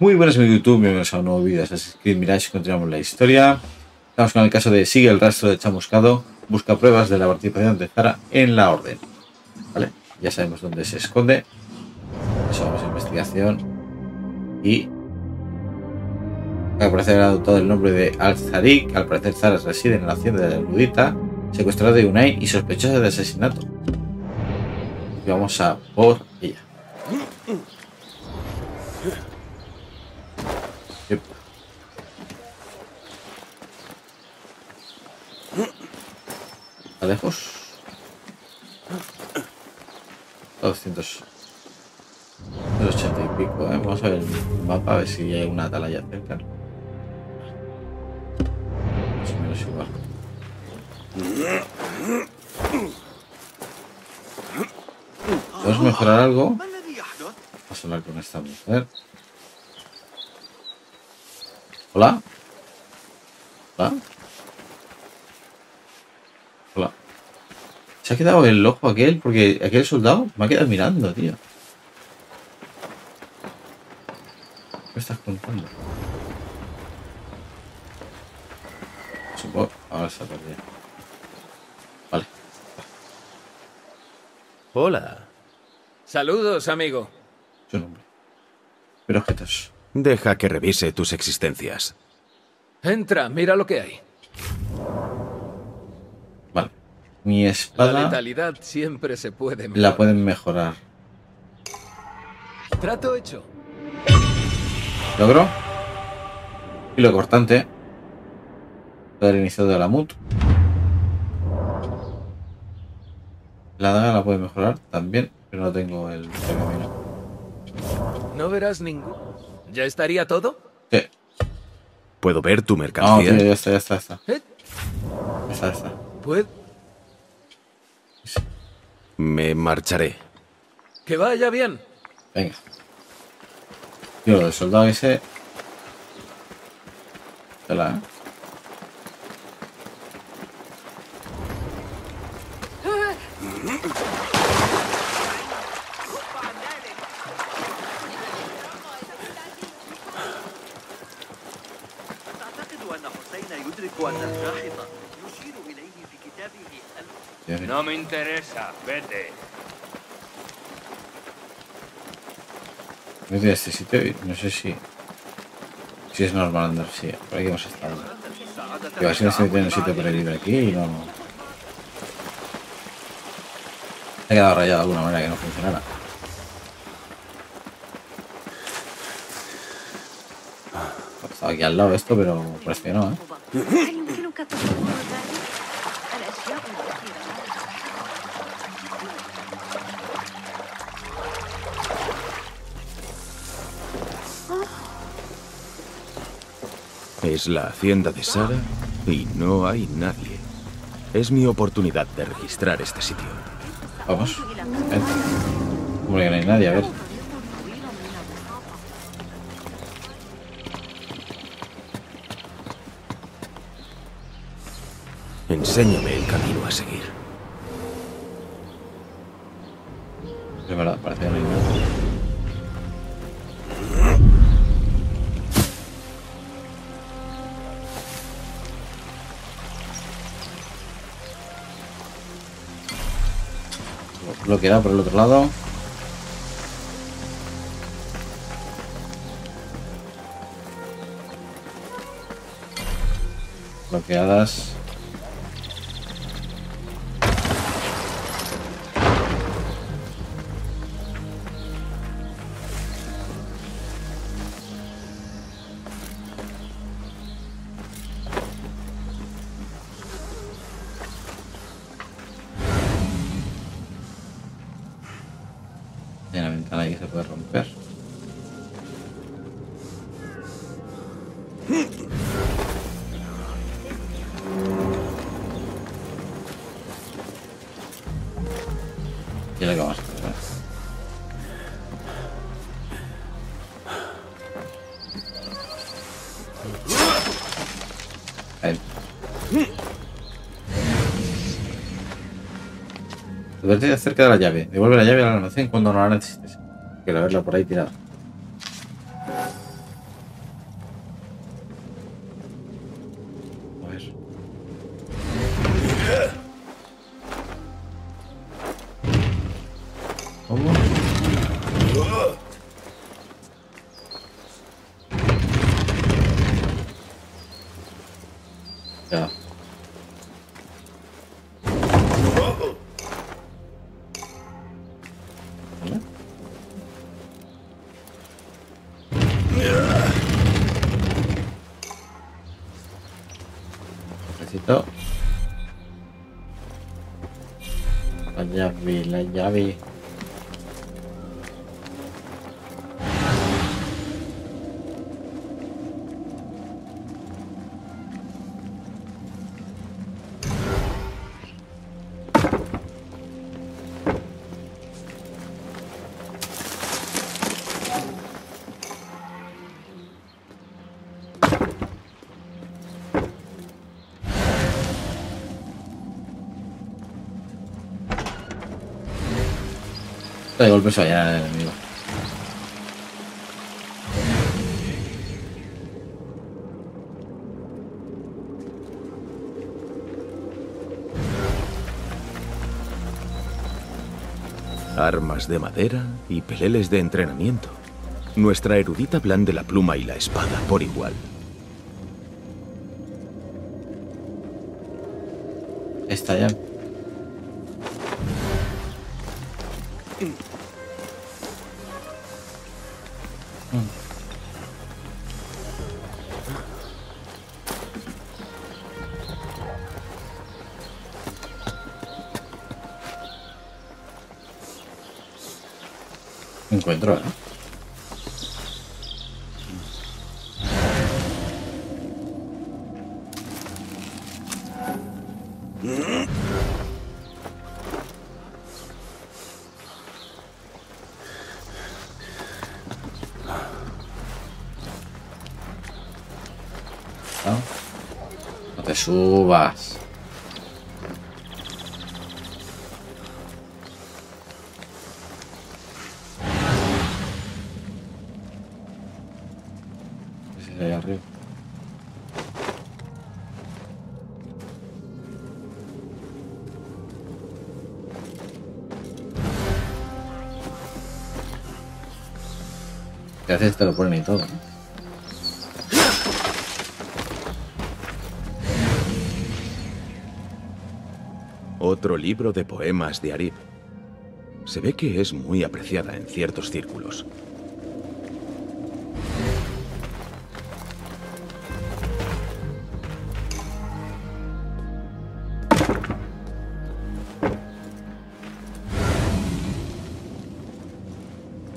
Muy buenas amigos de YouTube, bienvenidos a un nuevo vídeo de Assassin's Creed Mirage. Continuamos la historia. Estamos con el caso de sigue el rastro de Chamuscado, busca pruebas de la participación de Zara en la orden. Vale, ya sabemos dónde se esconde. Eso vamos a investigación. Y al parecer ha adoptado el nombre de Al-Zarik. Al parecer Zara reside en la hacienda de Budita, secuestrada de Unai y sospechosa de asesinato. Y vamos a por ella. ¿Está lejos? 200. 80 y pico, ¿eh? Vamos a ver el mapa, a ver si hay una atalaya cerca. Más o menos igual. ¿Podemos mejorar algo? Vamos a hablar con esta mujer. ¿Hola? ¿Hola? Hola. Se ha quedado el ojo aquel, porque aquel soldado me ha quedado mirando, tío. ¿Qué estás contando? Supongo... Ahora se ha perdido. Vale. Hola. Saludos, amigo. Su nombre. Pero objetos. Deja que revise tus existencias. Entra, mira lo que hay. Vale. Mi espada... La letalidad siempre se puede mejorar. La pueden mejorar. Trato hecho. Logro. Y lo cortante. Poder iniciado de la mut. La daga la puede mejorar también, pero no tengo el camino. No verás ningún. ¿Ya estaría todo? Sí. ¿Puedo ver tu mercancía? No, tío, ya está. Ya está. ¿Puedo? Sí. Me marcharé. Que vaya bien. Venga. Yo lo del soldado ese. Hola. No me interesa, vete. Vete a este sitio y no sé si es normal andar, sí. Por aquí hemos estado. Pero así no se mete en un sitio perdido aquí y no... Me he quedado rayado de alguna manera que no funcionara. Estaba aquí al lado esto, pero parece que no, ¿eh? Es la hacienda de Zara y no hay nadie. Es mi oportunidad de registrar este sitio. Vamos. Como que no hay nadie, a ver. Enséñame el camino a seguir. De verdad, parece que no hay nadie. Bloqueada por el otro lado. Bloqueadas. Advertida acerca de la llave. Devuelve la llave al almacén cuando no la necesites. Quiero verla por ahí tirada. momento. La llave... De golpe falla el enemigo. Armas de madera y peleles de entrenamiento. Nuestra erudita blande la pluma y la espada por igual. Está ya. Encuentro, ¿eh? ¿No? No te subas. A veces te lo ponen y todo, ¿no? Otro libro de poemas de Arib. Se ve que es muy apreciada en ciertos círculos.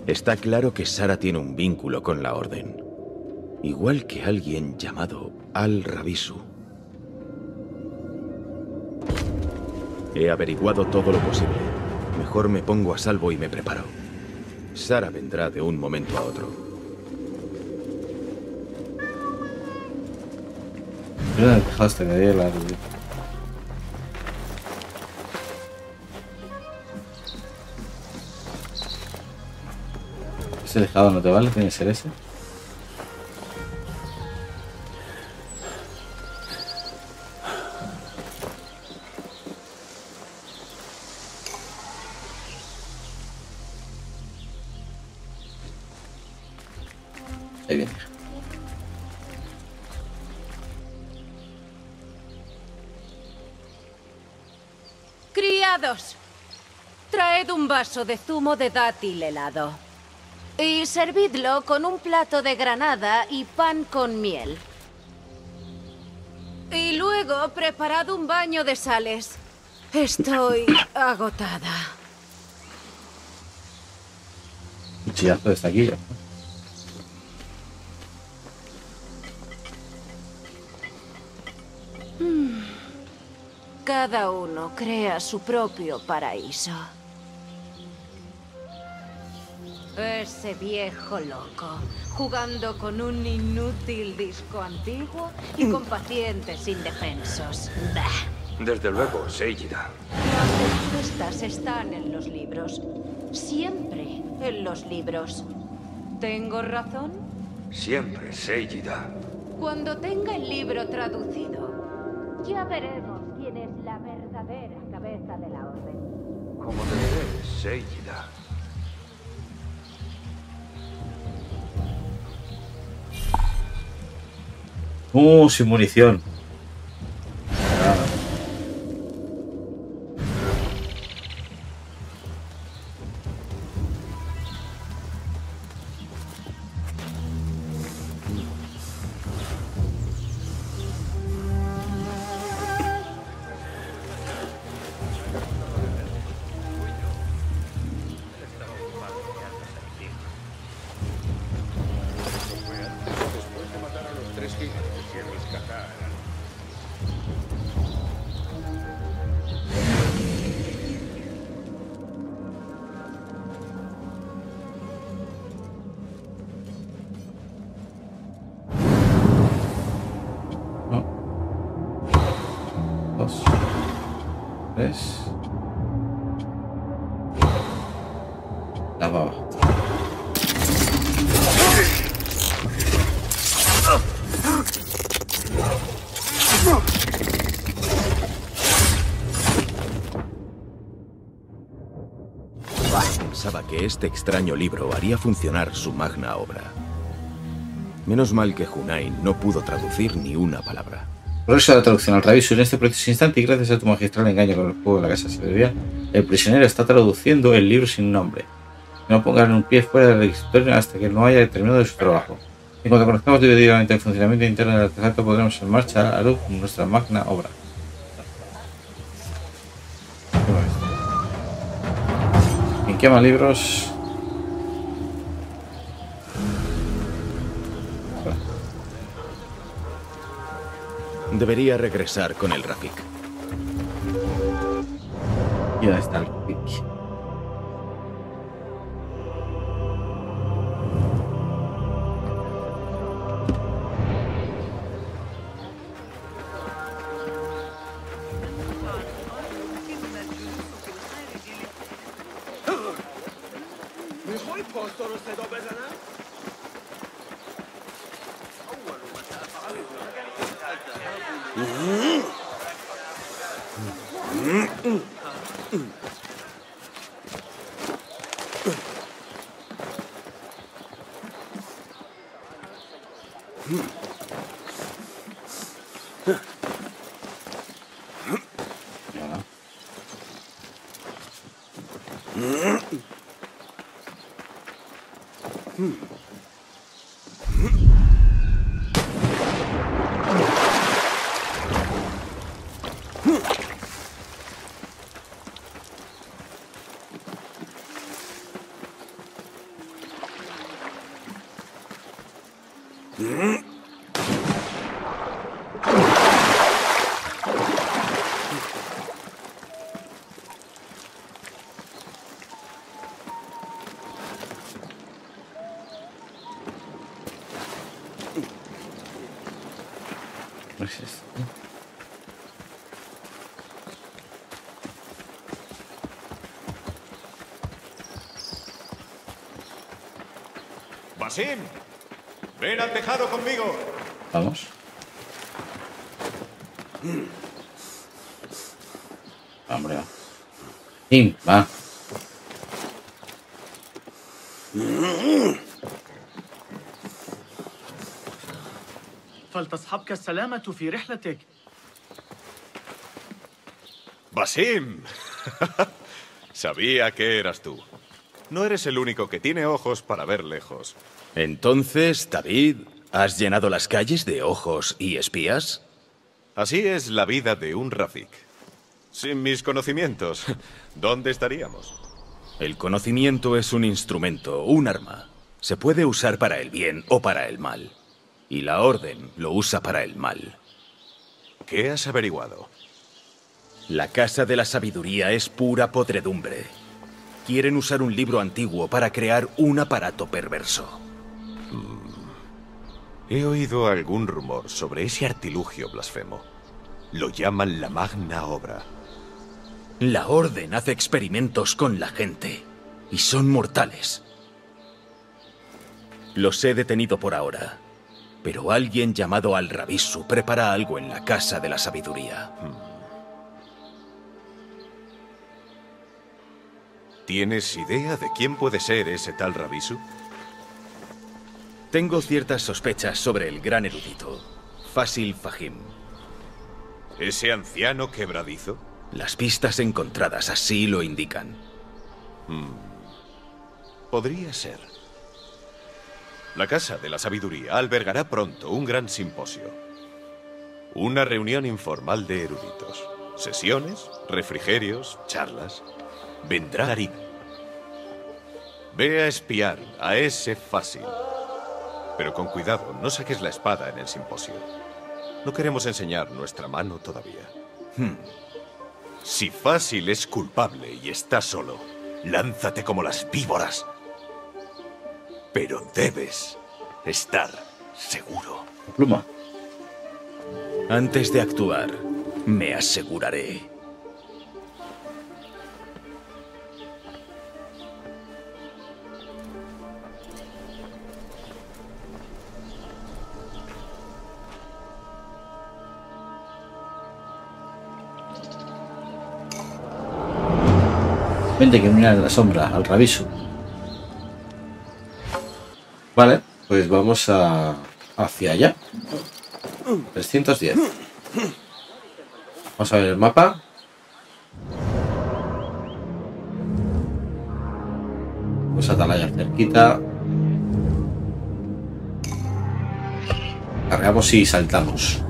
Está claro que Zara tiene un vínculo con la Orden, igual que alguien llamado Al-Rabisu. He averiguado todo lo posible. Mejor me pongo a salvo y me preparo. Zara vendrá de un momento a otro. Ese dejado no te vale, tiene que ser ese. Ahí viene. Criados, traed un vaso de zumo de dátil helado. Y servidlo con un plato de granada y pan con miel. Y luego preparad un baño de sales. Estoy agotada. Cuchillazo está aquí. Cada uno crea su propio paraíso. Ese viejo loco, jugando con un inútil disco antiguo y con pacientes indefensos. Bah. Desde luego, Sayyida. Las respuestas están en los libros. Siempre en los libros. ¿Tengo razón? Siempre, Sayyida. Cuando tenga el libro traducido, ya veremos quién es la verdadera cabeza de la Orden. Como te diré, Sayyida. Sin munición. Que este extraño libro haría funcionar su magna obra. Menos mal que Unai no pudo traducir ni una palabra. Progreso de la traducción al reviso en este preciso instante y gracias a tu magistral engaño con el juego de la casa Silvia, el prisionero está traduciendo el libro sin nombre. No pongan un pie fuera del escritorio hasta que no haya terminado su trabajo. En cuanto conozcamos devidamente el funcionamiento interno del artefacto, podremos en marcha a luz nuestra magna obra. Quema libros. Debería regresar con el Rafik. ¿Y dónde está el Rafik? Basim, ven al tejado conmigo. Vamos. Hombre, va. فلتصحبك السلامة في رحلتك. Basim, sabía que eras tú. No eres el único que tiene ojos para ver lejos. Entonces, David, ¿has llenado las calles de ojos y espías? Así es la vida de un Rafik. Sin mis conocimientos, ¿dónde estaríamos? El conocimiento es un instrumento, un arma. Se puede usar para el bien o para el mal. Y la Orden lo usa para el mal. ¿Qué has averiguado? La casa de la sabiduría es pura podredumbre. Quieren usar un libro antiguo para crear un aparato perverso. He oído algún rumor sobre ese artilugio blasfemo. Lo llaman la magna obra. La Orden hace experimentos con la gente. Y son mortales. Los he detenido por ahora. Pero alguien llamado Al-Rabisu prepara algo en la casa de la sabiduría. ¿Tienes idea de quién puede ser ese tal Rabisu? Tengo ciertas sospechas sobre el gran erudito, Fazil Fahim. ¿Ese anciano quebradizo? Las pistas encontradas así lo indican. Podría ser. La Casa de la Sabiduría albergará pronto un gran simposio. Una reunión informal de eruditos. Sesiones, refrigerios, charlas... Vendrá Arib. Ve a espiar a ese Fácil. Pero con cuidado, no saques la espada en el simposio. No queremos enseñar nuestra mano todavía. Si Fazil es culpable y está solo, lánzate como las víboras. Pero debes estar seguro. Pluma. Antes de actuar, me aseguraré. Vente, que mira la sombra, al rabiso. Vale, pues vamos hacia allá. 310. Vamos a ver el mapa. Pues atalayas cerquita. Cargamos y saltamos.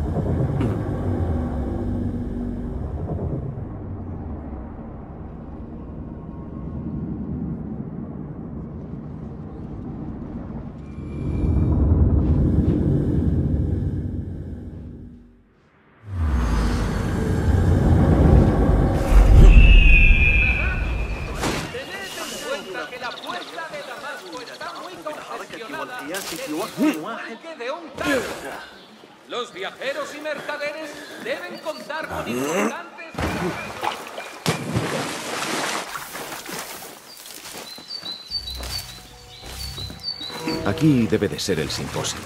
Aquí debe de ser el simposio,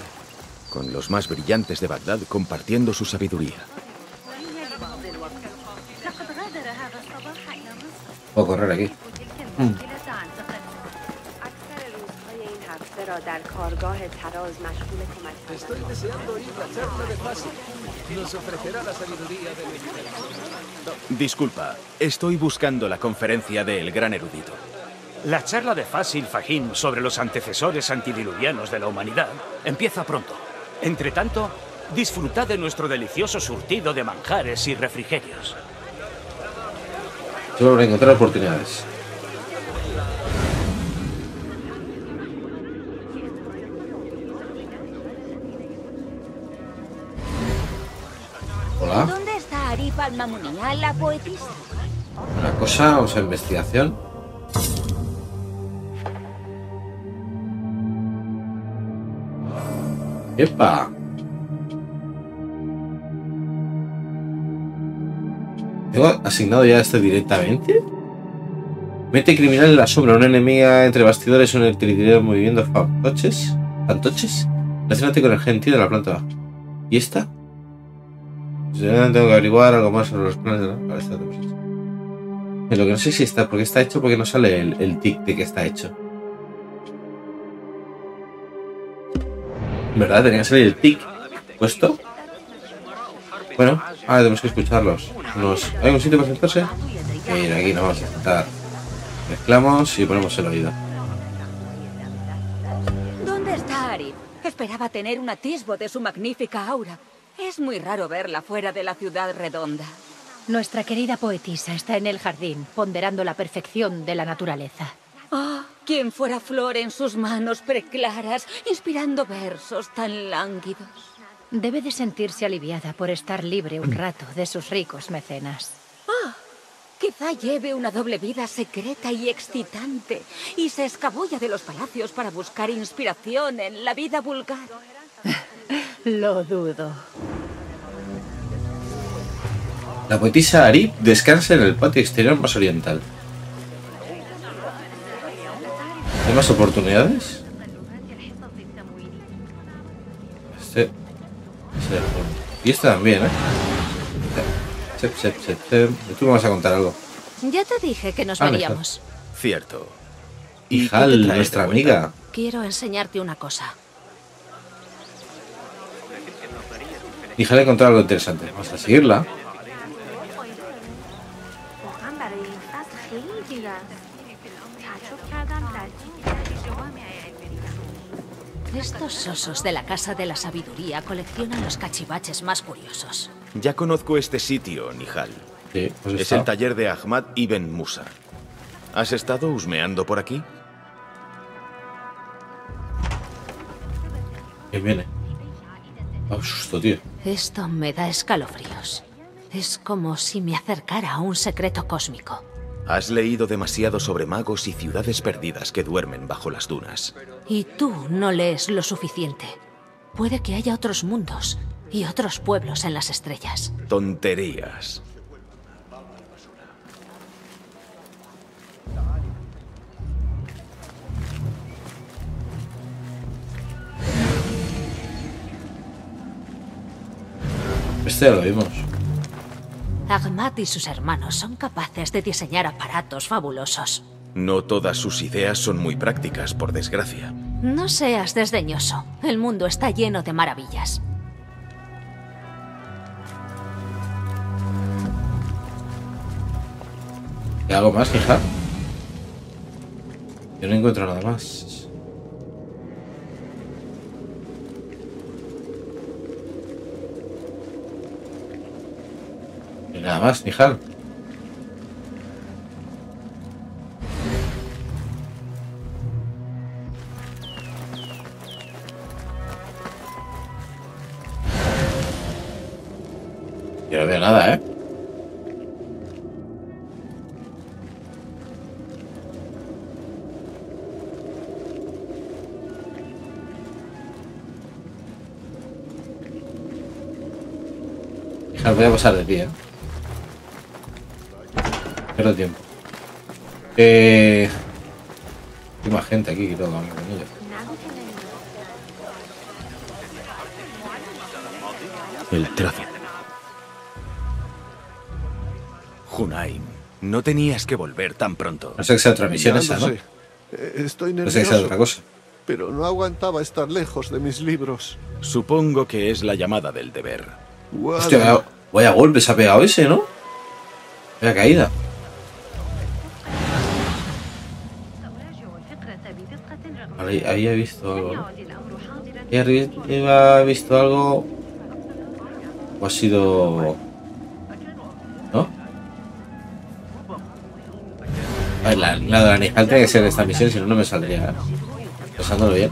con los más brillantes de Bagdad compartiendo su sabiduría. Puedo correr aquí. Estoy deseando ir a charla de Fazil. Nos ofrecerá la sabiduría del... Disculpa, estoy buscando la conferencia del gran erudito. La charla de Fazil Fahim sobre los antecesores antidiluvianos de la humanidad empieza pronto. Entre tanto, disfrutad de nuestro delicioso surtido de manjares y refrigerios. Solo para encontrar oportunidades. Hola. ¿Dónde está Arib Al-Ma'muniyya, la poetisa? Una cosa, o sea, investigación. ¡Epa! ¿Tengo asignado ya este directamente? Mete criminal en la sombra, una enemiga entre bastidores, un utilitario moviendo fantoches. ¿Fantoches? Relacionate con el gentío de la planta baja. ¿Y esta? Tengo que averiguar algo más sobre los planes de la palestra. Lo que no sé si está, porque está hecho, porque no sale el tic de que está hecho. ¿Verdad? Tenía que salir el tic puesto. Bueno, ahora tenemos que escucharlos. ¿Hay un sitio para sentarse? Mira, aquí nos vamos a sentar. Mezclamos y ponemos el oído. ¿Dónde está Arib? Esperaba tener un atisbo de su magnífica aura. Es muy raro verla fuera de la ciudad redonda. Nuestra querida poetisa está en el jardín, ponderando la perfección de la naturaleza. ¡Oh! Quien fuera flor en sus manos preclaras, inspirando versos tan lánguidos. Debe de sentirse aliviada por estar libre un rato de sus ricos mecenas. Ah, quizá lleve una doble vida secreta y excitante y se escabulla de los palacios para buscar inspiración en la vida vulgar. Lo dudo. La poetisa Arib descansa en el patio exterior más oriental. ¿Hay más oportunidades? Y esta también, ¿eh? Tú me vas a contar algo. Ya te dije que nos veríamos. Cierto. Nihal, nuestra amiga. Quiero enseñarte una cosa. Nihal ha encontrado algo interesante. Vamos a seguirla. Estos sosos de la Casa de la Sabiduría coleccionan los cachivaches más curiosos. Ya conozco este sitio, Nihal. Sí, pues es el taller de Ahmad Ibn Musa. ¿Has estado husmeando por aquí? ¿Quién viene? Hostia, tío. Esto me da escalofríos. Es como si me acercara a un secreto cósmico. Has leído demasiado sobre magos y ciudades perdidas que duermen bajo las dunas. Y tú no lees lo suficiente. Puede que haya otros mundos y otros pueblos en las estrellas. Tonterías. Este ya lo vimos. Ahmad y sus hermanos son capaces de diseñar aparatos fabulosos. No todas sus ideas son muy prácticas, por desgracia. No seas desdeñoso. El mundo está lleno de maravillas. ¿Hay algo más, hija? Yo no encuentro nada más. Nada más, Nihal. Yo no veo nada, ¿eh? Nihal, voy a pasar de pie, ¿eh? Pero tiempo. Hay más gente aquí que todo con ellos. El tráfico. Unai, no tenías que volver tan pronto. No sé que sea otra misión esa, ¿no? Estoy nervioso, no sé que sea otra cosa. Pero no aguantaba estar lejos de mis libros. Supongo que es la llamada del deber. Hostia, vaya golpe se ha pegado ese, ¿no? Vaya caída. Había visto algo, ¿no? Y arriba he visto algo. O ha sido. ¿No? A ver, la de la Nihal tiene que ser esta misión, si no, no me saldría. Pasándolo bien.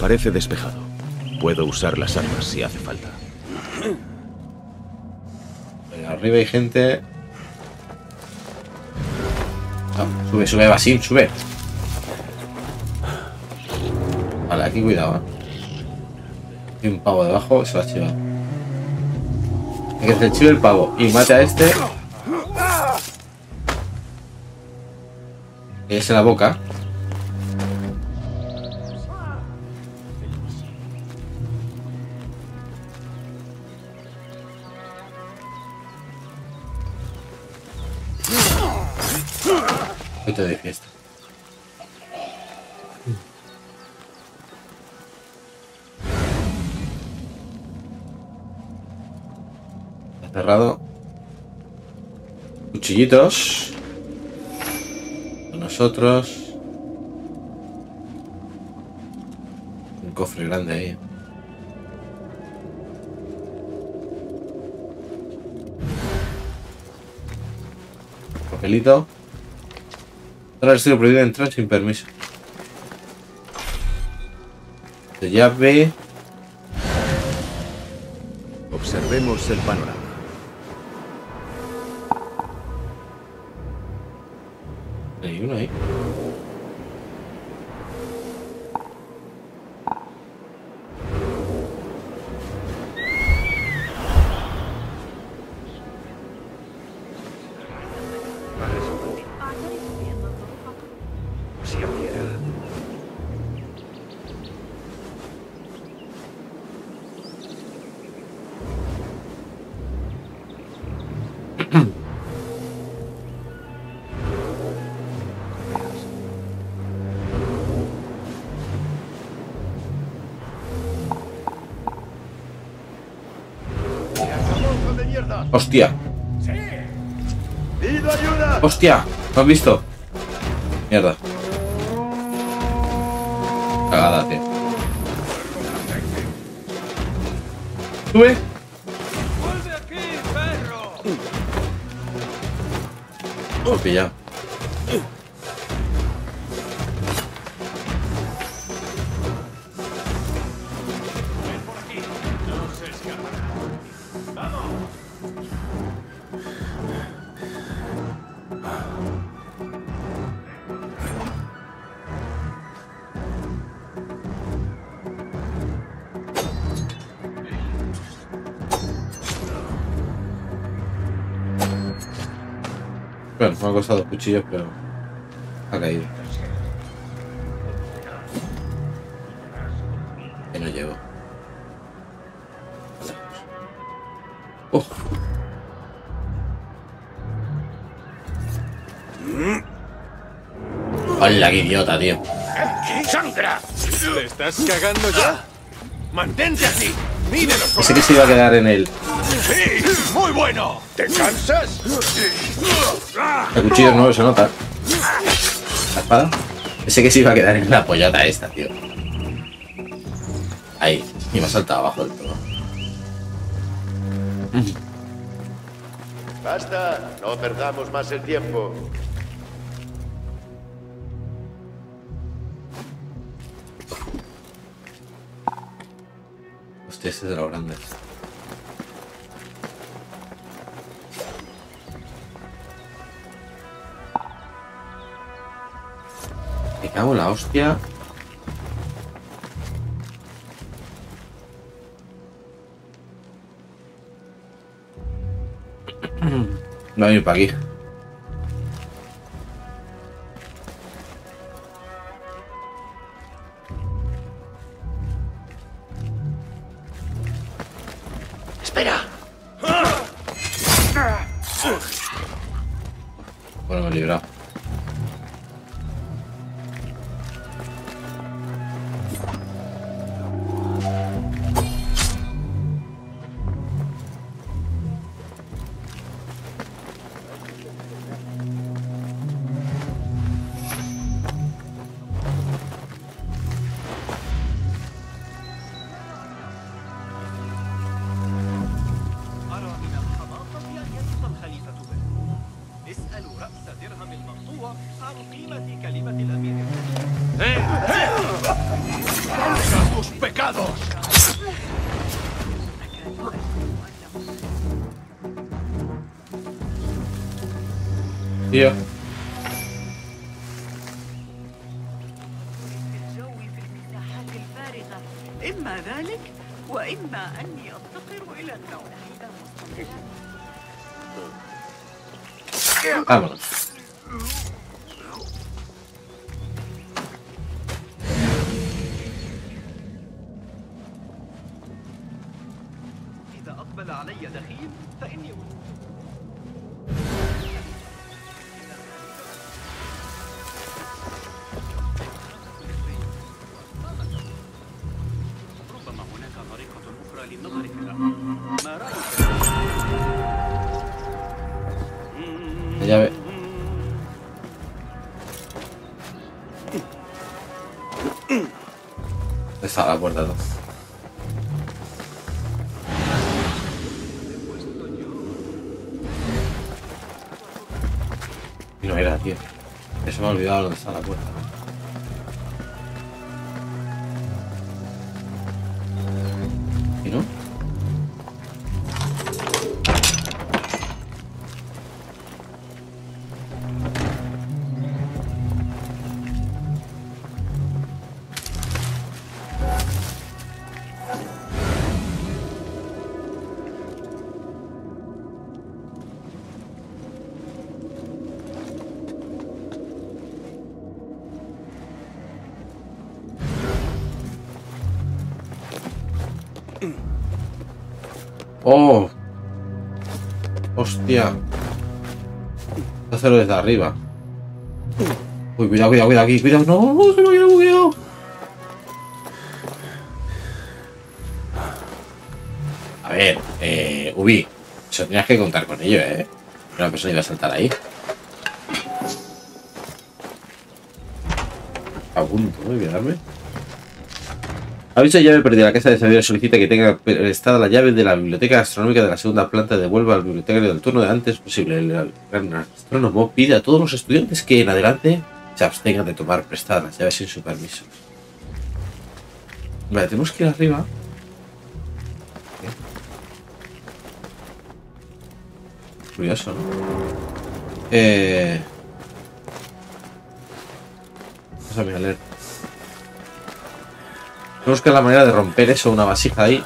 Parece despejado. Puedo usar las armas si hace falta. Venga, arriba hay gente. Ah, sube, sube, Basim, sube. Vale, aquí cuidado, ¿eh? Hay un pavo debajo, se va a chivar. Hay que hacer chive el pavo y mate a este. Es en la boca. De fiesta. Está cerrado. Cuchillitos. Con nosotros. Un cofre grande ahí. Papelito. Ahora ha sido prohibido entrar sin permiso. De llave. Observemos el panorama. Hay uno ahí. Hostia. Hostia, ¿lo has visto? Mierda. Cagada, tío. Sube. Vuelve aquí, perro. Lo he pillado. Bueno, me ha costado dos cuchillos, pero ha caído. Que no llego. ¡Oh! ¡Hola, qué idiota, tío! ¡Sangra! ¿Te estás cagando ya? ¡Mantente así! ¡Míralo! Pensé que se iba a quedar en él. ¡Sí! ¡Muy bueno! ¿Te cansas? El cuchillo no se nota. ¿La espada? Pensé que se iba a quedar en la pollota esta, tío. Ahí. Y me ha saltado abajo del todo. Basta. No perdamos más el tiempo. Este es de los grandes. Me cago en la hostia. No hay ni para aquí. Estaba guardado. Y no era, tío. Eso me ha olvidado dónde está la puerta. ¿Y no? ¡Oh! ¡Hostia! Voy a hacerlo desde arriba. Uy, cuidado, cuidado, cuidado aquí, cuidado. ¡No! ¡Se me ha quedado bugueado! A ver, Ubi, eso tenías que contar con ello, ¿eh? Una persona iba a saltar ahí. A punto, ¿no? Cuidarme. Aviso llave perdida. La casa de servidores solicita que tenga prestada la llave de la biblioteca astronómica de la segunda planta. Devuelva al bibliotecario del turno de antes posible. El gran astrónomo pide a todos los estudiantes que en adelante se abstengan de tomar prestadas las llaves sin su permiso. Vale, tenemos que ir arriba. ¿Eh? Curioso, ¿no? Vamos a mirar, a leer. Voy a buscar la manera de romper eso, una vasija ahí.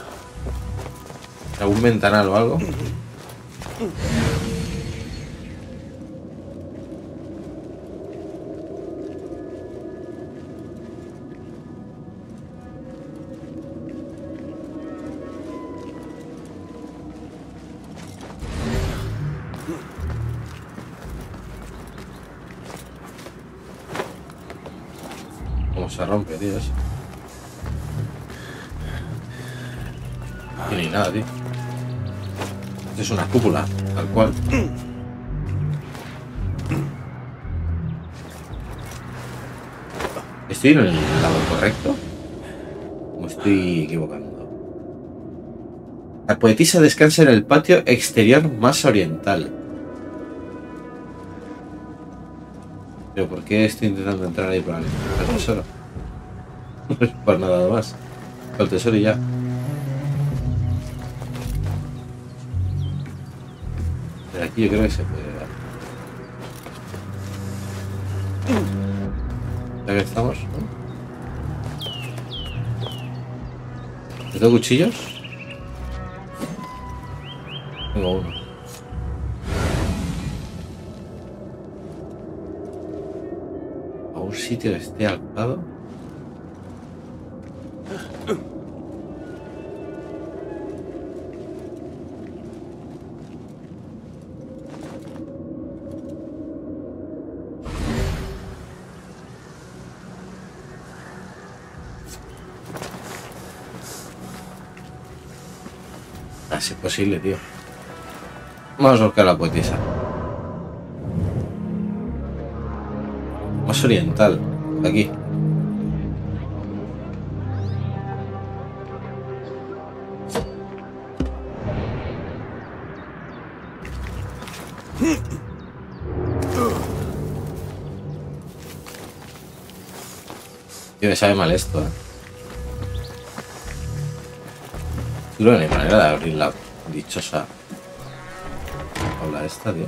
Algún ventanal o algo. Como se rompe, tío, eso. Y ni nada, tío. Esto es una cúpula, tal cual. ¿Estoy en el lado correcto? ¿O estoy equivocando? La poetisa descansa en el patio exterior más oriental. Pero ¿por qué estoy intentando entrar ahí para el tesoro? No es para nada más. Para el tesoro y ya. Pero aquí yo creo que se puede llegar. Ya que estamos, ¿no? ¿Tengo cuchillos? Tengo uno. A un sitio que esté al lado. Así es posible, tío. Vamos a buscar la poetisa. Más oriental, aquí. Tío, me sabe mal esto, eh. No hay manera de abrir la dichosa. Hola, esta, tío.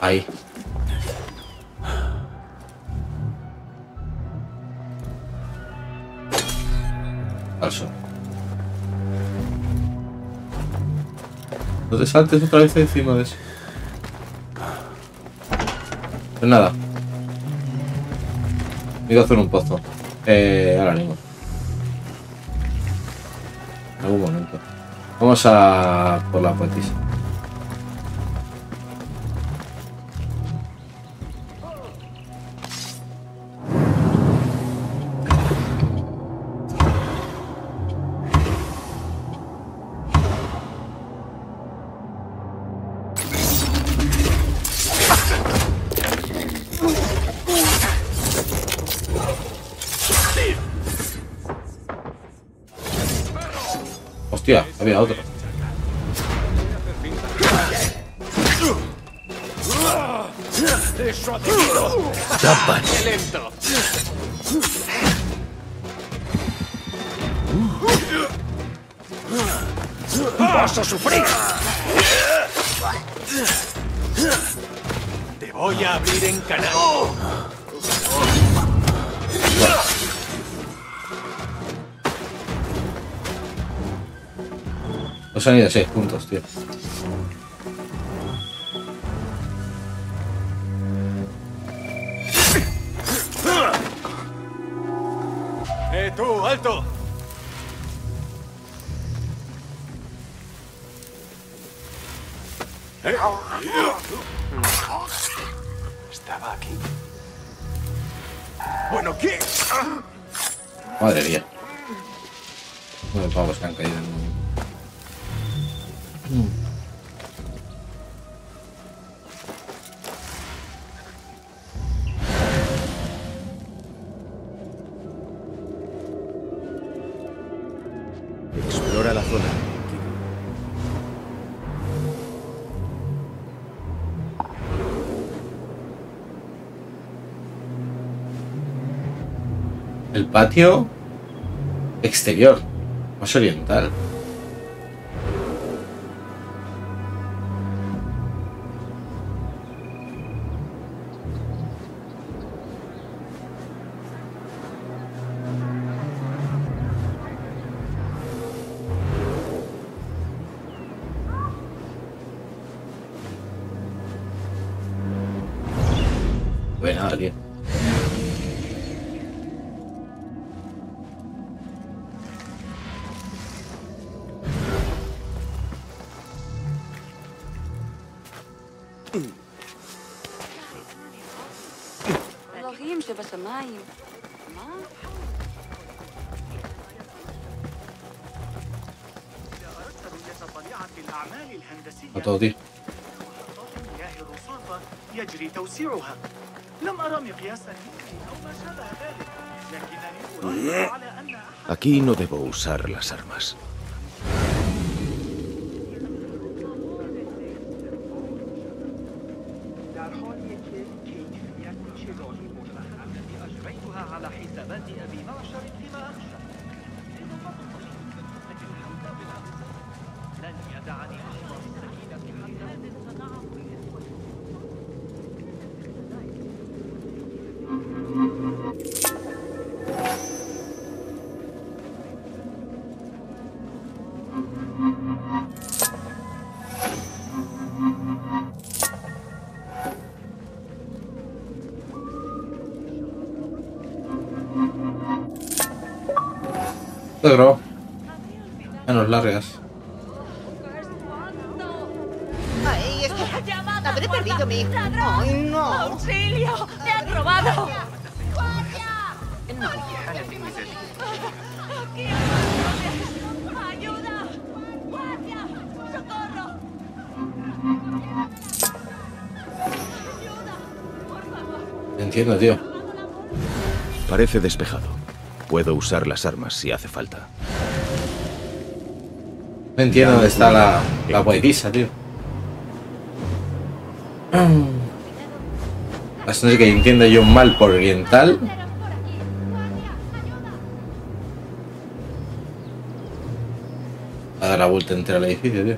Ahí. Falso. No te saltes otra vez encima de eso. Pues nada. Me voy a hacer un pozo. Ahora mismo. En algún momento. Vamos a por la poetisa. Hostia, había otro. ¡Tapa! ¡Vas a sufrir! ¡Te voy a abrir en canal! Nos han ido 6 puntos, tío. Tú, alto. Estaba aquí. Bueno, ¿qué? Madre mía. Bueno, pavos que han caído en un... Explora la zona. El patio exterior, más oriental. A todo, tío. Aquí no debo usar las armas. Grabado. Menos largas. Ay, habré perdido mi... ¡Ay, no! ¡Auxilio! ¡Te han robado! ¡Ayuda! ¡Guardia! ¡Socorro! Entiendo, tío. Parece despejado. Puedo usar las armas si hace falta. No entiendo dónde está la guayguisa, tío. Así no sé que entienda yo un mal por oriental. Va a dar la vuelta entera al edificio, tío.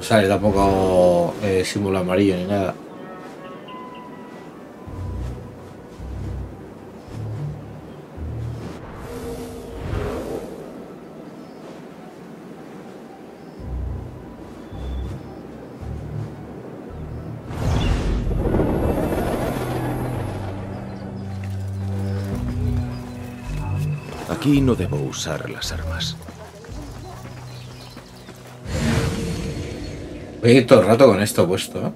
Sale tampoco símbolo amarillo ni nada. Aquí no debo usar las armas. Voy a ir todo el rato con esto puesto, ¿eh?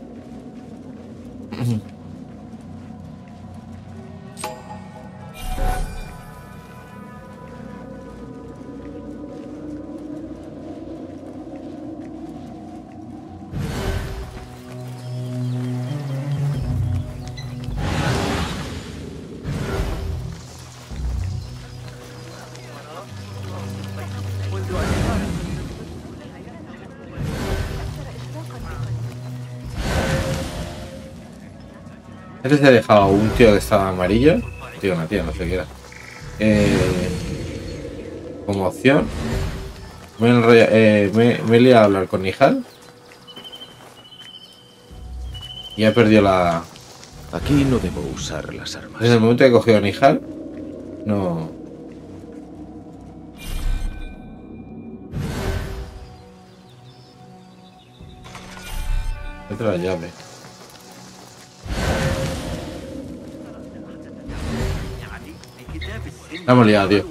Antes he dejado a un tío que estaba amarillo. Tío, una tía, no sé qué era. Como opción. Me he liado a hablar con Nihal. Y he perdido la... Aquí no debo usar las armas. Desde el momento que he cogido a Nihal, no... Otra llave. La hemos liado, tío.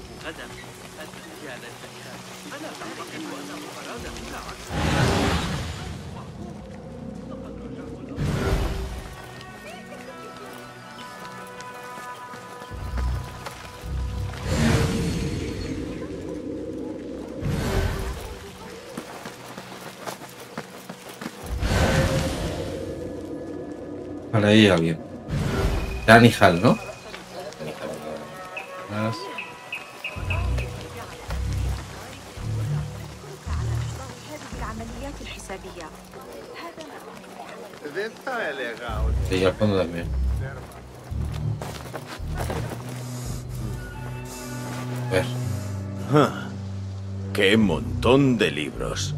Vale, ahí ya bien. Era Nihal, ¿no? Sí, al fondo también. A ver. Ah, ¡qué montón de libros!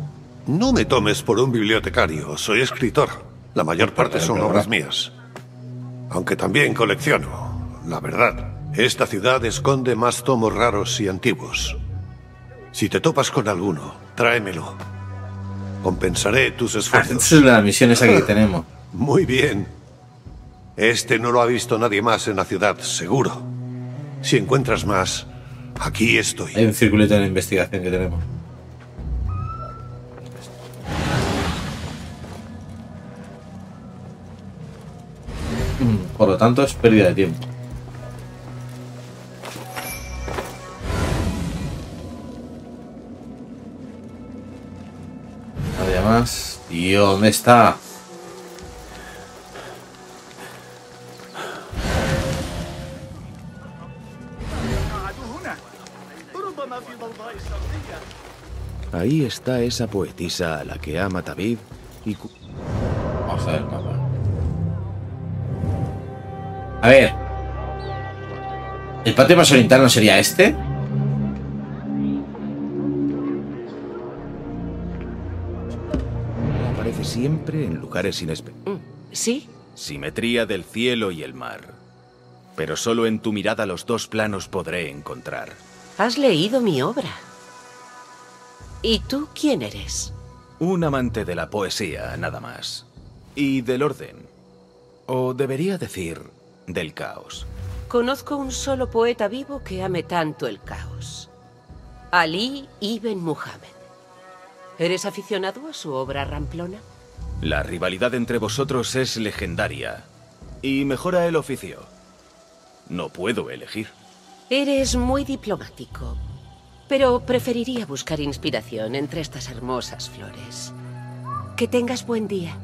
No me tomes por un bibliotecario, soy escritor. La mayor parte son obras mías. Aunque también colecciono, la verdad. Esta ciudad esconde más tomos raros y antiguos. Si te topas con alguno, tráemelo. Compensaré tus esfuerzos. Esta es la misión esa que tenemos. Muy bien. Este no lo ha visto nadie más en la ciudad, seguro. Si encuentras más, aquí estoy. Hay un circulito de investigación que tenemos. Por lo tanto, es pérdida de tiempo. Nadie más. Tío, ¿dónde está? Ahí está esa poetisa a la que ama Tabib y... Vamos a ver el mapa. A ver. ¿El patio más oriental no sería este? Aparece siempre en lugares inesperados. ¿Sí? Simetría del cielo y el mar. Pero solo en tu mirada los dos planos podré encontrar. Has leído mi obra. ¿Y tú quién eres? Un amante de la poesía, nada más. Y del orden. O debería decir, del caos. Conozco un solo poeta vivo que ame tanto el caos. Ali Ibn Muhammad. ¿Eres aficionado a su obra ramplona? La rivalidad entre vosotros es legendaria. Y mejora el oficio. No puedo elegir. Eres muy diplomático. Pero preferiría buscar inspiración entre estas hermosas flores. Que tengas buen día.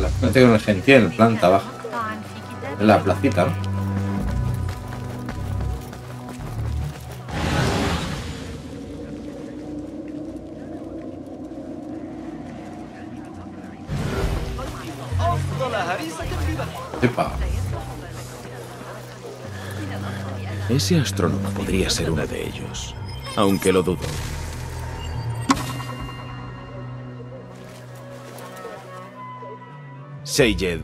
La planta con el gentil en planta baja. En la placita, ¿no? Epa. Ese astrónomo podría ser uno de ellos, aunque lo dudo. Sayyid,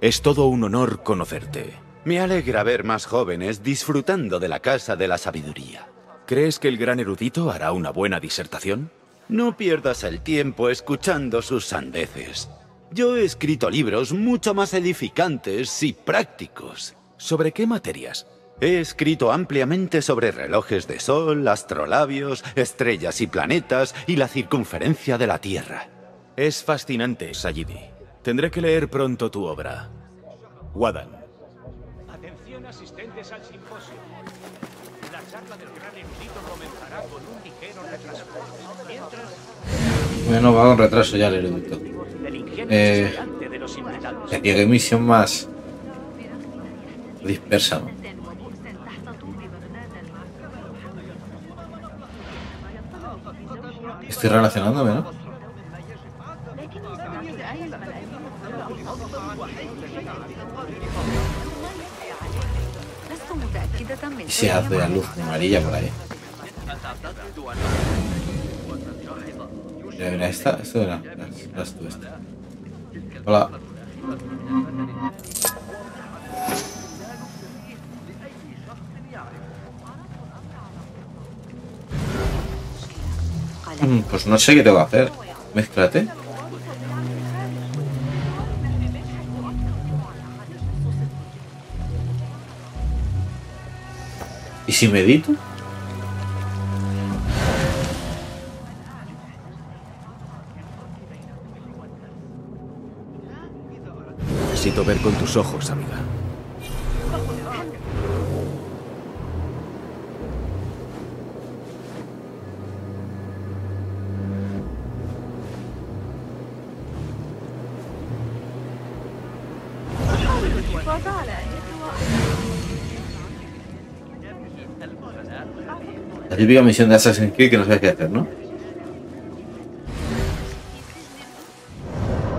es todo un honor conocerte. Me alegra ver más jóvenes disfrutando de la casa de la sabiduría. ¿Crees que el gran erudito hará una buena disertación? No pierdas el tiempo escuchando sus sandeces. Yo he escrito libros mucho más edificantes y prácticos. ¿Sobre qué materias? He escrito ampliamente sobre relojes de sol, astrolabios, estrellas y planetas y la circunferencia de la Tierra. Es fascinante, Sayyidi. Tendré que leer pronto tu obra. Wadan. Atención, asistentes al simposio. La charla del gran erudito comenzará con un ligero retraso. Mientras... Bueno, va con retraso ya el erudito. Tenía que misión más dispersa. Estoy relacionándome, ¿no? Y se hace la luz amarilla por ahí. Mira, esta, esto era. Hola. Pues no sé qué tengo que hacer. Mézclate. ¿Y si medito? Necesito ver con tus ojos, amiga. La típica misión de Assassin's Creed que no sabes qué hacer, ¿no?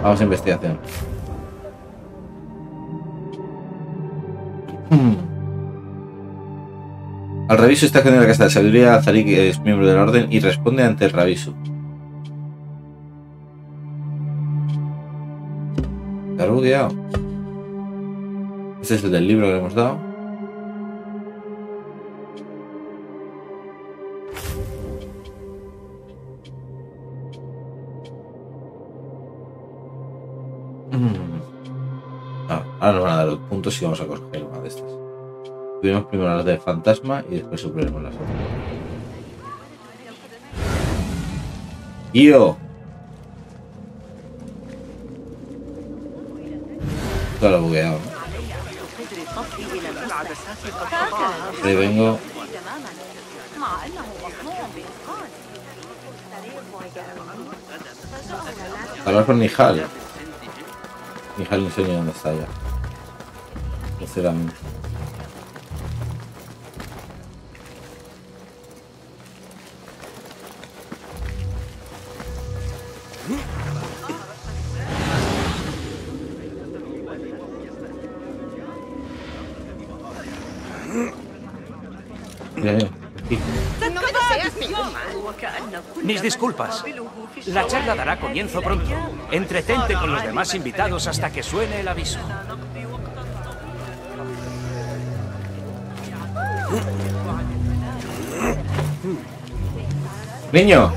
Vamos a investigación. Al Rabisu está generando la casa de sabiduría. Al-Zariq es miembro de la orden y responde ante el Rabisu. ¿Está bugueado? Este es el del libro que le hemos dado. Ahora nos van a dar los puntos y vamos a coger una de estas. Tuvimos primero las de fantasma y después superaremos las otras. ¡Yo! Todo lo bugueado, ¿no? Ahí vengo. Hablar con Nihal. Nihal no sé ni dónde está ya. Sinceramente. Mis disculpas. La charla dará comienzo pronto. Entretente con los demás invitados hasta que suene el aviso. Niño.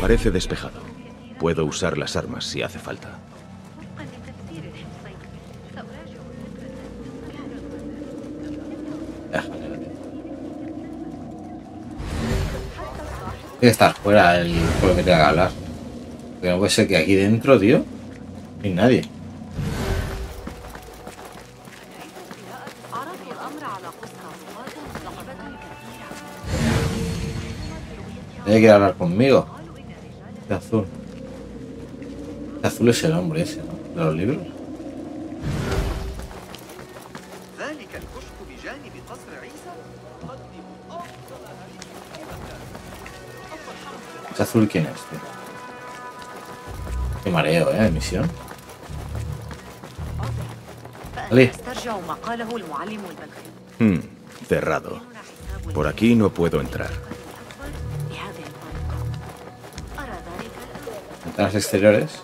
Parece despejado. Puedo usar las armas si hace falta. Tiene que estar fuera del pueblo que te haga hablar. Porque no puede ser que aquí dentro, tío, no hay nadie. Tiene que hablar conmigo. De azul. De azul es el hombre ese, ¿no? De los libros. ¿De azul quién es, tío? Qué mareo, ¿eh? Misión. Vale. Cerrado. Por aquí no puedo entrar. Ventanas exteriores.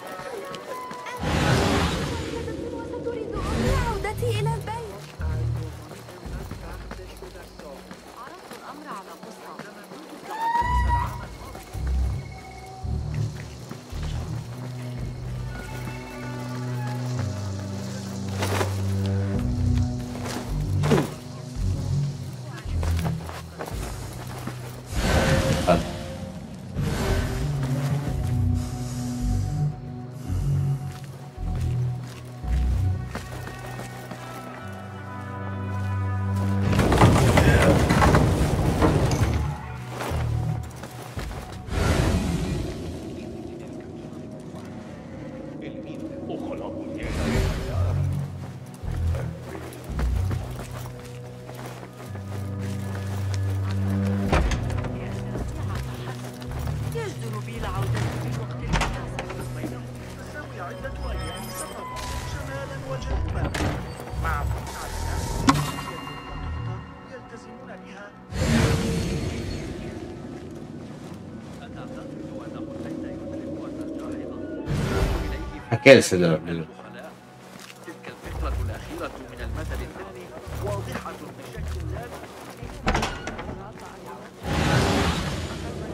¿Qué es el de los libros?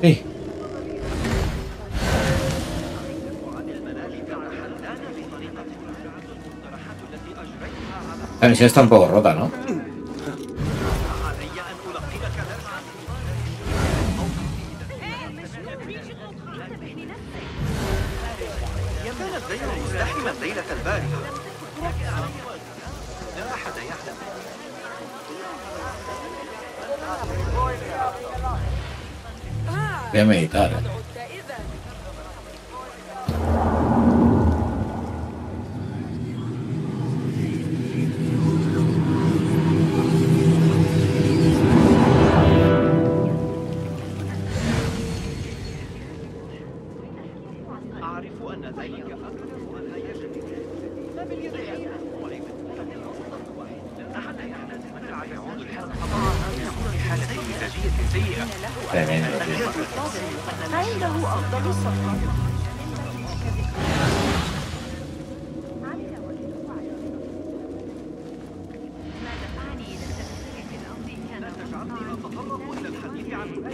¡Ey! La misión está un poco rota, ¿no? Voy a meditar.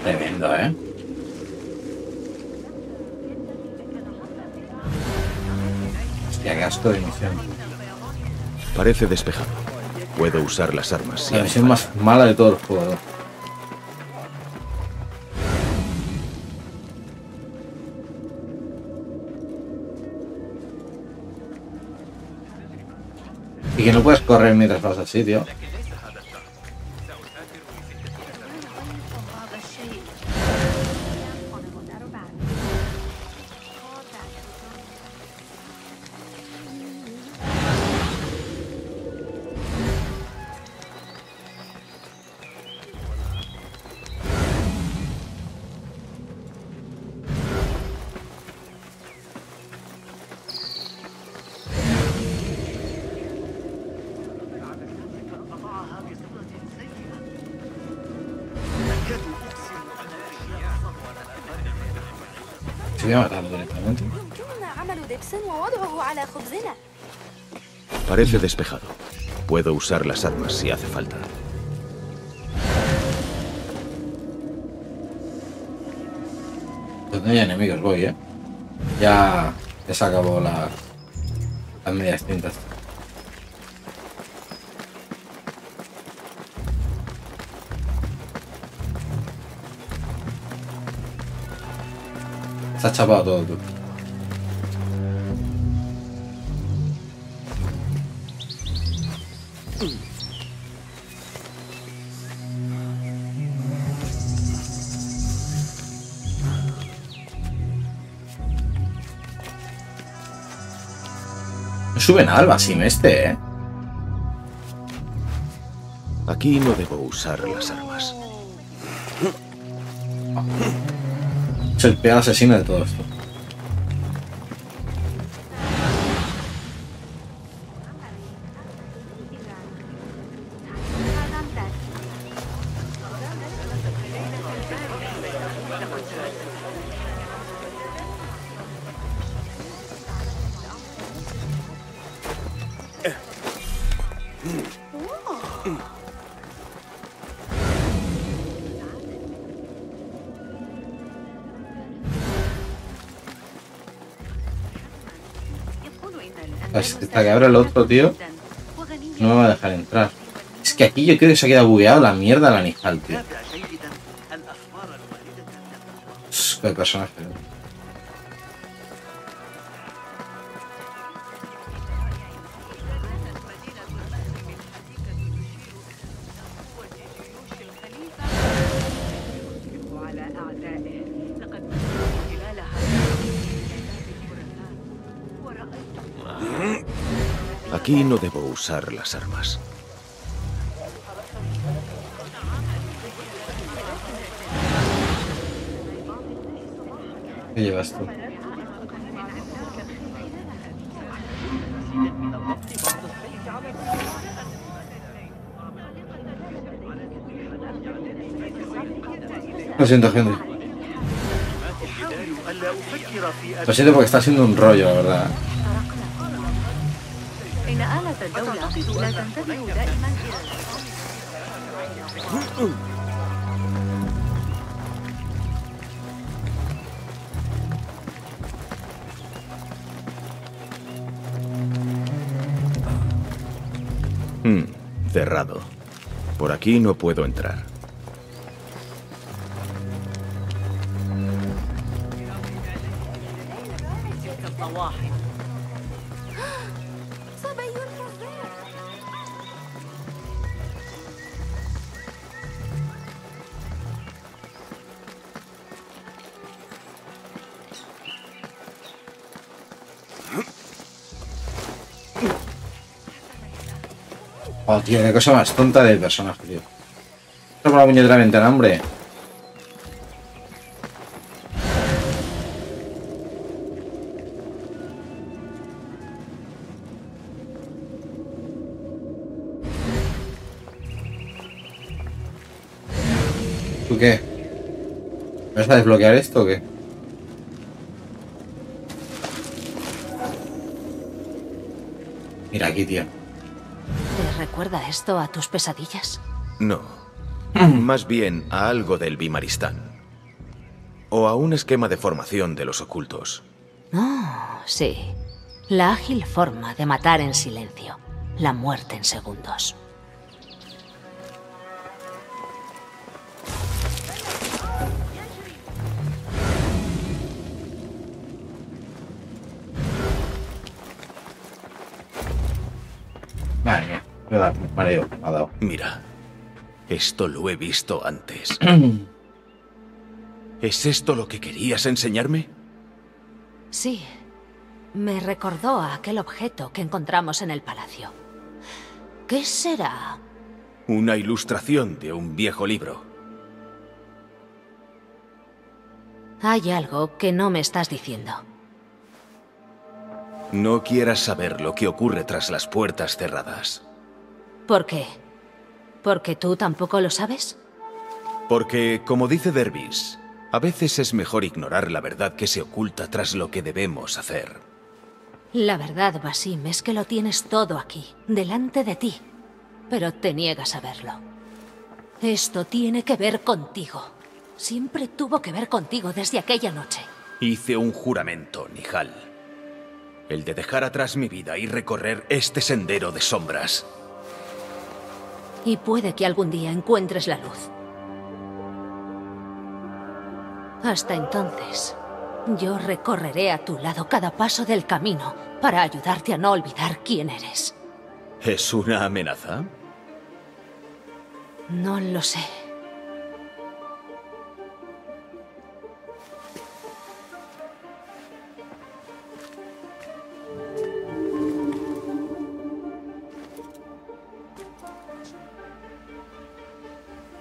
Tremendo, ¿eh? Hostia, gasto de misión. Parece despejado. Puedo usar las armas. La misión más mala de todo el jugador. Y que no puedes correr mientras vas así, tío. Parece despejado. Puedo usar las armas si hace falta. Donde hay enemigos voy, ¿eh? Ya se acabó las medias tintas. Se ha chapado todo, tú. No sube nada al Basim este, ¿eh? Aquí no debo usar las armas. Es el peor asesino de todo esto. Hasta que abra el otro, tío, no me va a dejar entrar. Es que aquí yo creo que se ha quedado bugueado la mierda la Nihal, tío. Qué personaje. Aquí no debo usar las armas. ¿Qué llevas tú? Lo siento, gente. Lo siento porque está siendo un rollo, la verdad. Cerrado. Por aquí no puedo entrar. Oh, tío, qué cosa más tonta de personaje, tío. Toma la muñeca de la ventana, hombre. ¿Tú qué? ¿Me vas a desbloquear esto o qué? Mira aquí, tío. ¿Recuerda esto a tus pesadillas? No, más bien a algo del Bimaristán. O a un esquema de formación de los ocultos. Oh, sí. La ágil forma de matar en silencio. La muerte en segundos. Vale. Mareo, ha dado. Mira, esto lo he visto antes. ¿Es esto lo que querías enseñarme? Sí, me recordó a aquel objeto que encontramos en el palacio. ¿Qué será? Una ilustración de un viejo libro. Hay algo que no me estás diciendo. No quieras saber lo que ocurre tras las puertas cerradas. ¿Por qué? ¿Porque tú tampoco lo sabes? Porque, como dice Dervis, a veces es mejor ignorar la verdad que se oculta tras lo que debemos hacer. La verdad, Basim, es que lo tienes todo aquí, delante de ti. Pero te niegas a verlo. Esto tiene que ver contigo. Siempre tuvo que ver contigo desde aquella noche. Hice un juramento, Nihal. El de dejar atrás mi vida y recorrer este sendero de sombras. Y puede que algún día encuentres la luz. Hasta entonces, yo recorreré a tu lado cada paso del camino para ayudarte a no olvidar quién eres. ¿Es una amenaza? No lo sé.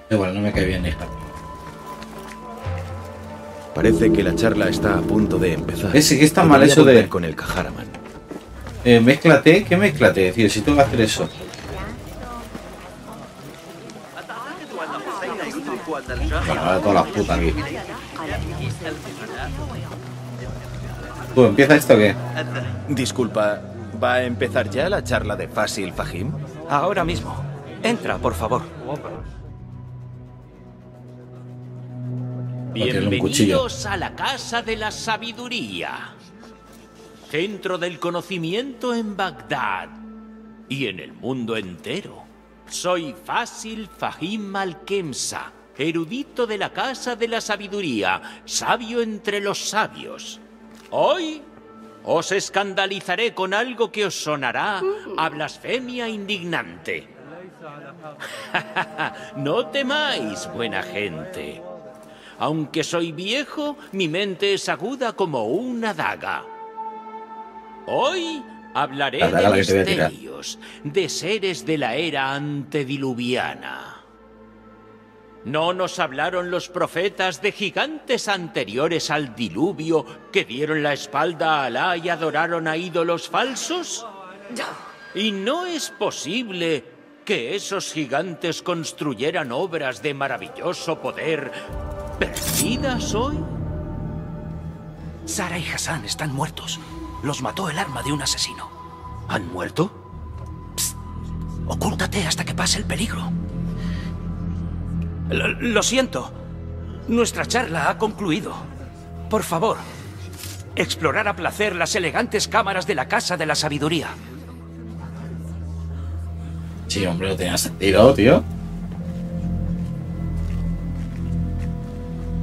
Igual, no me cae bien, hija. Parece que la charla está a punto de empezar. Ese que está mal eso de... con el Kahraman. Mézclate, ¿qué mézclate? Es decir, si tengo que hacer eso. Bueno, ahora todas las putas aquí. ¿Tú empieza esto o qué? Disculpa, ¿va a empezar ya la charla de Fazil Fahim? Ahora mismo. Entra, por favor. Bienvenidos a la Casa de la Sabiduría, centro del conocimiento en Bagdad y en el mundo entero. Soy Fazil Fahim Al-Khamsa, erudito de la Casa de la Sabiduría, sabio entre los sabios. Hoy os escandalizaré con algo que os sonará a blasfemia indignante. No temáis, buena gente. Aunque soy viejo, mi mente es aguda como una daga. Hoy hablaré de misterios, de seres de la era antediluviana. ¿No nos hablaron los profetas de gigantes anteriores al diluvio que dieron la espalda a Alá y adoraron a ídolos falsos? Y no es posible que esos gigantes construyeran obras de maravilloso poder... ¿Perdidas hoy? Zara y Hassan están muertos. Los mató el arma de un asesino. ¿Han muerto? Psst. Ocúltate hasta que pase el peligro. Lo siento. Nuestra charla ha concluido. Por favor, explorar a placer las elegantes cámaras de la Casa de la Sabiduría. Sí, hombre, no tenía sentido, tío.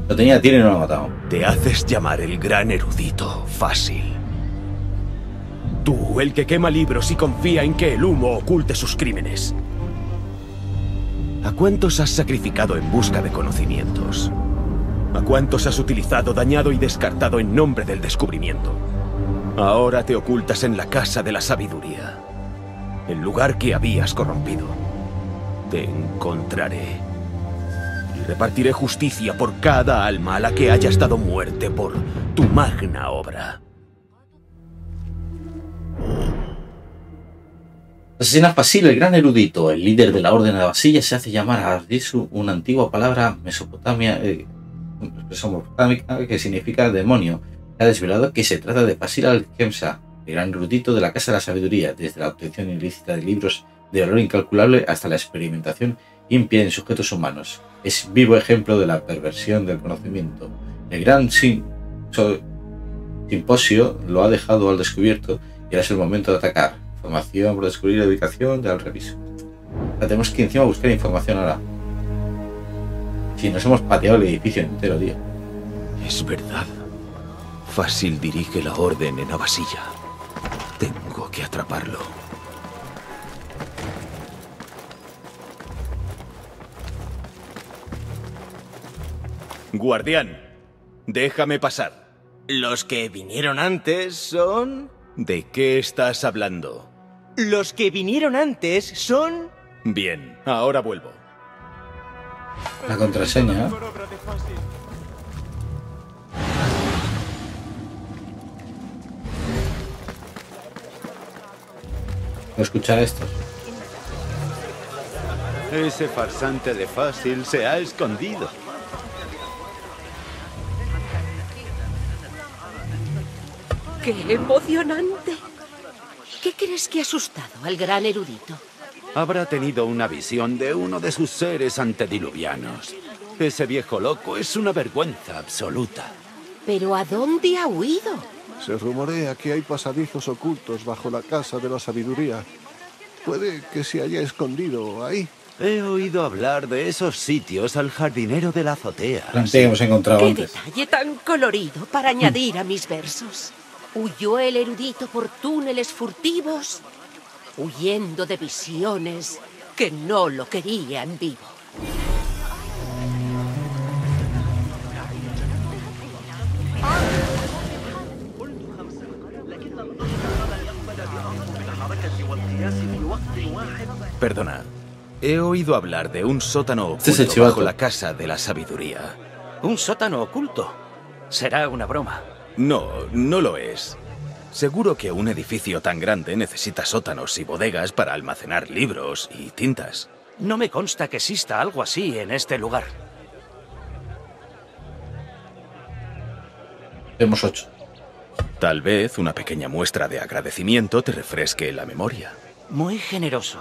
Lo tenía tiro y no lo ha matado. Te haces llamar el gran erudito, Fácil. Tú, el que quema libros y confía en que el humo oculte sus crímenes. ¿A cuántos has sacrificado en busca de conocimientos? ¿A cuántos has utilizado, dañado y descartado en nombre del descubrimiento? Ahora te ocultas en la casa de la sabiduría, el lugar que habías corrompido. Te encontraré y repartiré justicia por cada alma a la que hayas dado muerte por tu magna obra. Asesina Fazil, el gran erudito, el líder de la Orden de la Vasilla, se hace llamar a Ardisu, una antigua palabra mesopotámica que significa demonio. Ha desvelado que se trata de Fazil Al-Khamsa, el gran erudito de la Casa de la Sabiduría, desde la obtención ilícita de libros de valor incalculable hasta la experimentación impía en sujetos humanos. Es vivo ejemplo de la perversión del conocimiento. El gran simposio lo ha dejado al descubierto y ahora es el momento de atacar. Información por descubrir la ubicación del reviso. O sea, tenemos que encima buscar información ahora. Si nos hemos pateado el edificio entero, tío. Es verdad. Fazil dirige la orden en Abasilla. Tengo que atraparlo. Guardián, déjame pasar. Los que vinieron antes son... ¿De qué estás hablando? Los que vinieron antes son... Bien, ahora vuelvo. La contraseña. No escuchar esto. Ese farsante de Fazil se ha escondido. ¡Qué emocionante! ¿Qué crees que ha asustado al gran erudito? Habrá tenido una visión de uno de sus seres antediluvianos. Ese viejo loco es una vergüenza absoluta. ¿Pero a dónde ha huido? Se rumorea que hay pasadizos ocultos bajo la casa de la sabiduría. Puede que se haya escondido ahí. He oído hablar de esos sitios al jardinero de la azotea. Que hemos encontrado ¡Qué antes. Detalle tan colorido para añadir a mis versos! Huyó el erudito por túneles furtivos, huyendo de visiones que no lo querían vivo. Perdona, he oído hablar de un sótano oculto bajo la casa de la sabiduría. ¿Un sótano oculto? Será una broma. No, no lo es. Seguro que un edificio tan grande necesita sótanos y bodegas para almacenar libros y tintas. No me consta que exista algo así en este lugar. Hemos 8. Tal vez una pequeña muestra de agradecimiento te refresque la memoria. Muy generoso.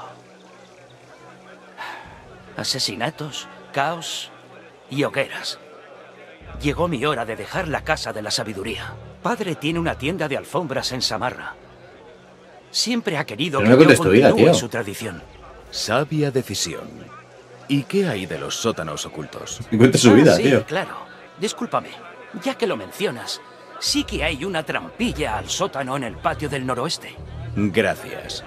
Asesinatos, caos y hogueras. Llegó mi hora de dejar la casa de la sabiduría. Padre tiene una tienda de alfombras en Samarra. Siempre ha querido que yo continúe su tradición. Sabia decisión. ¿Y qué hay de los sótanos ocultos? Cuenta su vida, sí, tío. Claro. Discúlpame, ya que lo mencionas, sí que hay una trampilla al sótano en el patio del noroeste. Gracias.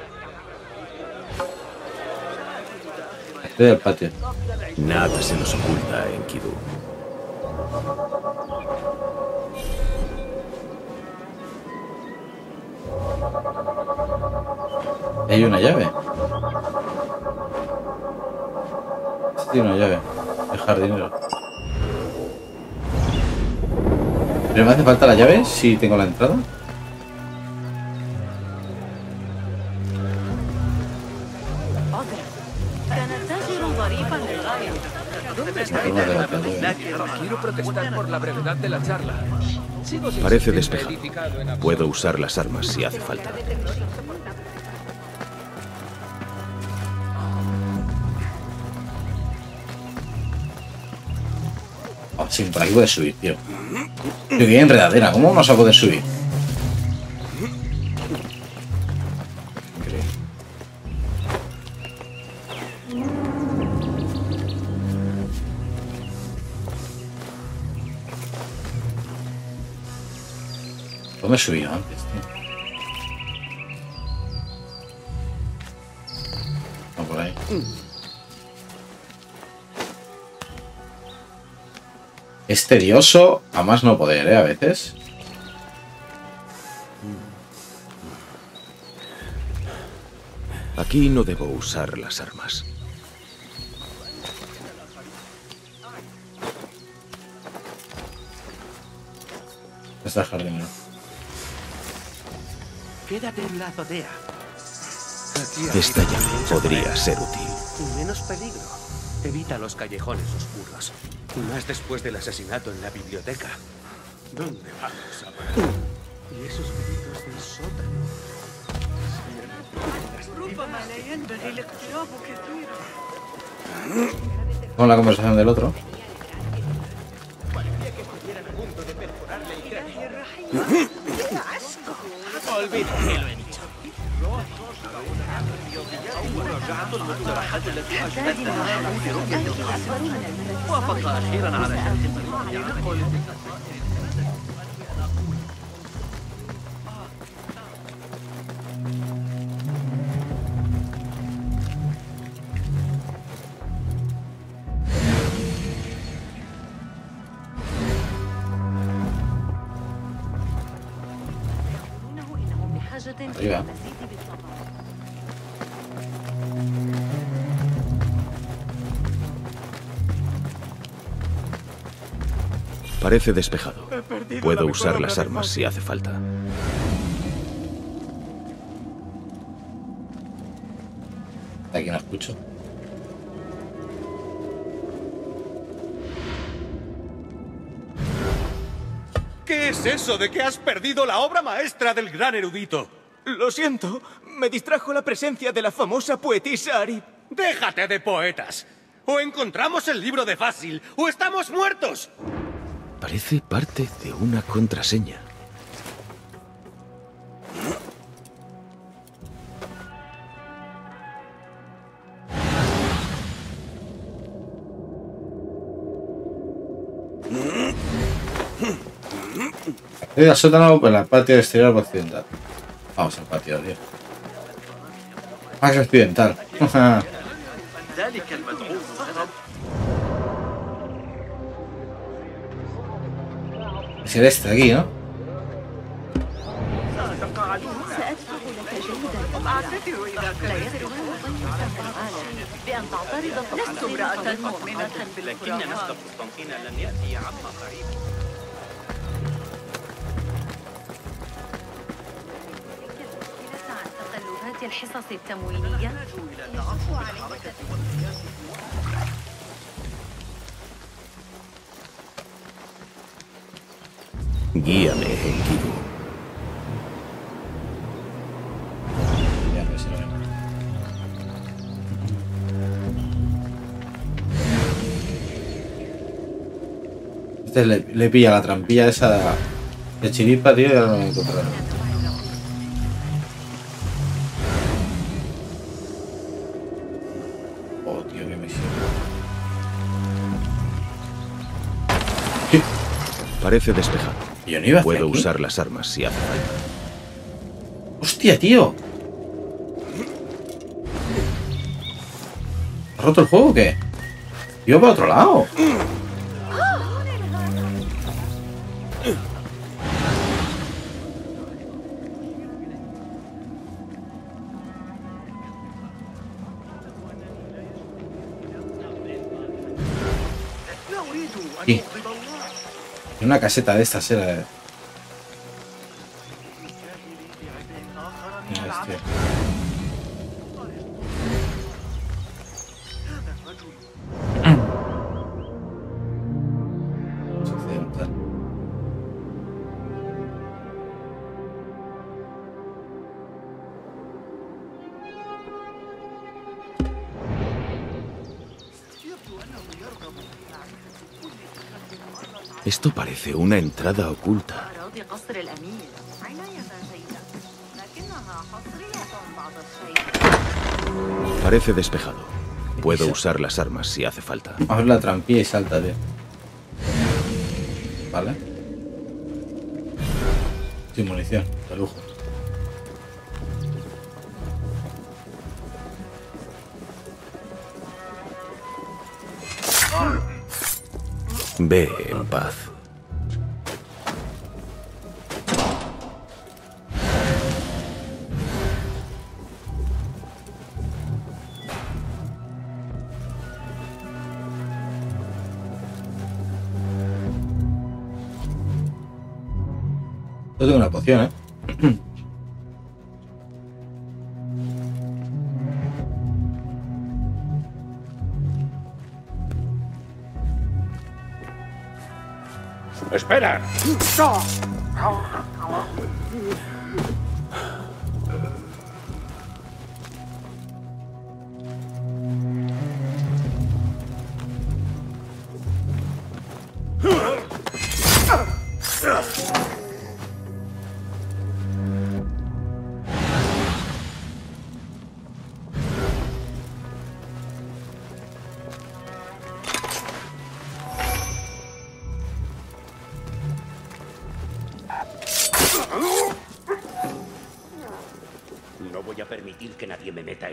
Estoy al patio. Nada se nos oculta, Enkidu. Hay una llave. Sí, tiene una llave. El jardinero. ¿Pero me hace falta la llave si tengo la entrada? Quiero protestar por la brevedad de la charla. Parece despejado. Puedo usar las armas si hace falta. Oh, sí, por aquí puedes subir, tío. Yo quedé enredadera. ¿Cómo vamos a poder subir? Pues me he subido antes, tío. No, por ahí. Es tedioso a más no poder, ¿eh? A veces. Aquí no debo usar las armas. Está el jardinero. Quédate en la azotea. Esta llave podría ser útil. Menos peligro. Evita los callejones oscuros. Más después del asesinato en la biblioteca. ¿Dónde vamos a parar? Y esos gritos del sótano. Con la conversación del otro. Arriba. Parece despejado. Puedo usar las armas si hace falta. Aquí no escucho. ¿Qué es eso de que has perdido la obra maestra del gran erudito? Lo siento, me distrajo la presencia de la famosa poetisa Arib. ¡Déjate de poetas! O encontramos el libro de Fazil, o estamos muertos. Parece parte de una contraseña. Accede al sótano por la patio exterior occidental. Vamos al patio, tío. Más occidental. Es el este de aquí, ¿no? الحصص التموينية Guíame, Enkidu. Este le pilla la trampilla esa de chiripa, tío, y ahora no me encontraré. Parece despejado. Yo no iba a hacer. Puedo usar las armas si hace falta. ¡Hostia, tío! ¿Has roto el juego o qué? Yo para otro lado. Sí. Una caseta de estas era. Esto parece una entrada oculta. Parece despejado. Puedo usar las armas si hace falta. Haz la trampilla y sáltate. ¿Vale? y munición, de lujo. Ve en paz. Yo tengo una poción, ¿eh? ¡Espera! ¡No!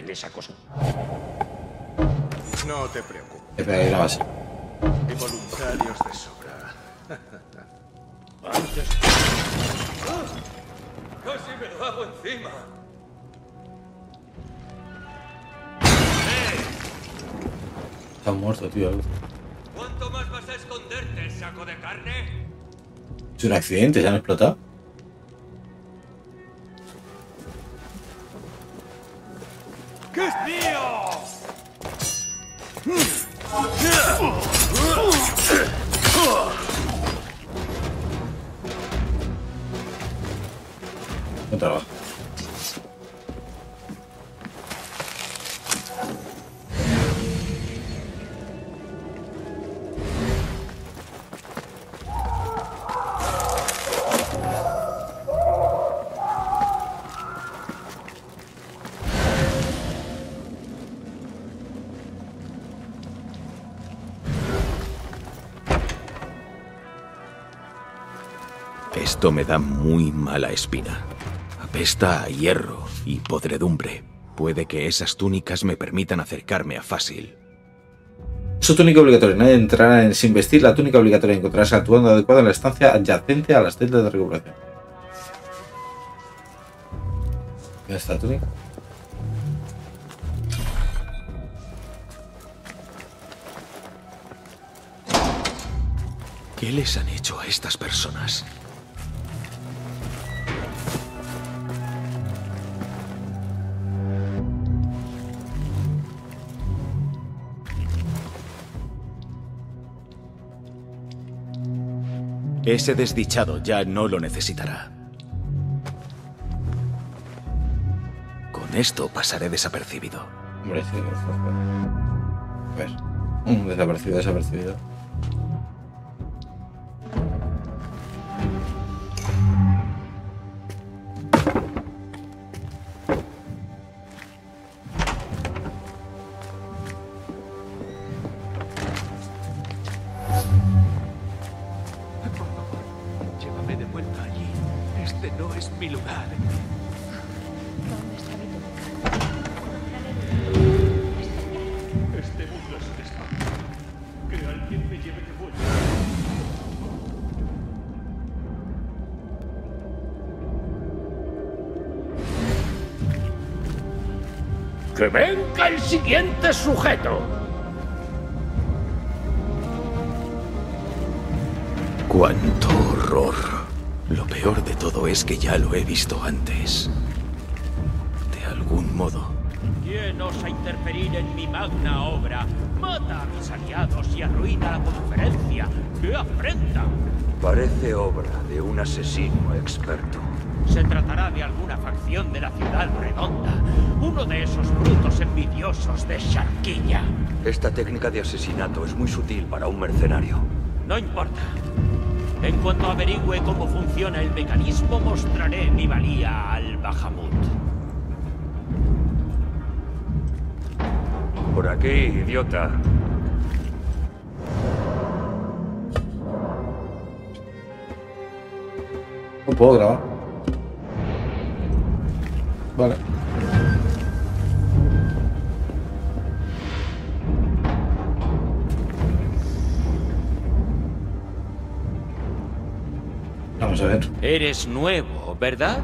Esa cosa. No te preocupes. Hay voluntarios de sobra. Antes... ¡Oh! Casi me lo hago encima. ¡Eh! Está muerto, tío. ¿Cuánto más vas a esconderte, saco de carne? Es un accidente, se han explotado. Esto me da muy mala espina. Apesta a hierro y podredumbre. Puede que esas túnicas me permitan acercarme a Fazil. Su túnica obligatoria. Nadie entrará sin vestir la túnica obligatoria. Encontrarás actuando adecuado en la estancia adyacente a las celdas de recuperación. ¿Dónde está la túnica? ¿Qué les han hecho a estas personas? Ese desdichado ya no lo necesitará. Con esto pasaré desapercibido. Hombre, sí, a ver. Desapercibido. ¡Que venga el siguiente sujeto! ¡Cuánto horror! Lo peor de todo es que ya lo he visto antes. De algún modo. ¿Quién osa interferir en mi magna obra? Mata a mis aliados y arruina la conferencia. ¡Qué afrenta! Parece obra de un asesino experto. Se tratará de alguna facción de la ciudad redonda. Uno de esos brutos envidiosos de Sharqiyya. Esta técnica de asesinato es muy sutil para un mercenario. No importa. En cuanto averigüe cómo funciona el mecanismo, mostraré mi valía al Bahamut. Por aquí, idiota. No puedo grabar. Vale. Vamos a ver. Eres nuevo, ¿verdad?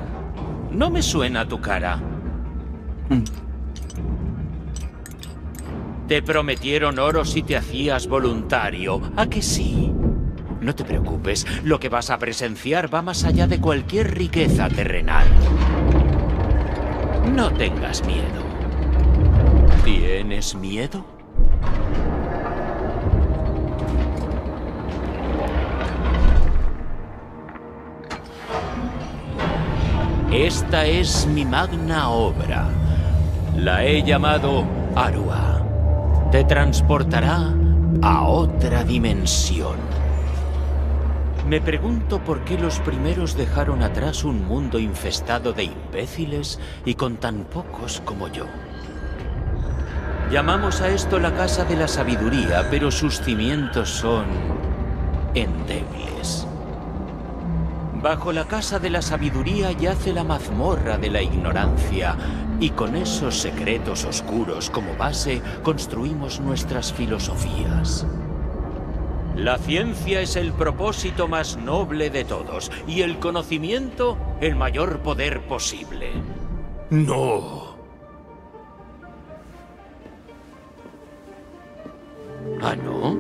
No me suena tu cara. Te prometieron oro si te hacías voluntario. ¿A que sí? No te preocupes, lo que vas a presenciar va más allá de cualquier riqueza terrenal. No tengas miedo. ¿Tienes miedo? Esta es mi magna obra. La he llamado Arua. Te transportará a otra dimensión. Me pregunto por qué los primeros dejaron atrás un mundo infestado de imbéciles y con tan pocos como yo. Llamamos a esto la Casa de la Sabiduría, pero sus cimientos son endebles. Bajo la Casa de la Sabiduría yace la mazmorra de la ignorancia, y con esos secretos oscuros como base construimos nuestras filosofías. La ciencia es el propósito más noble de todos, y el conocimiento el mayor poder posible. ¡No! ¿Ah, no?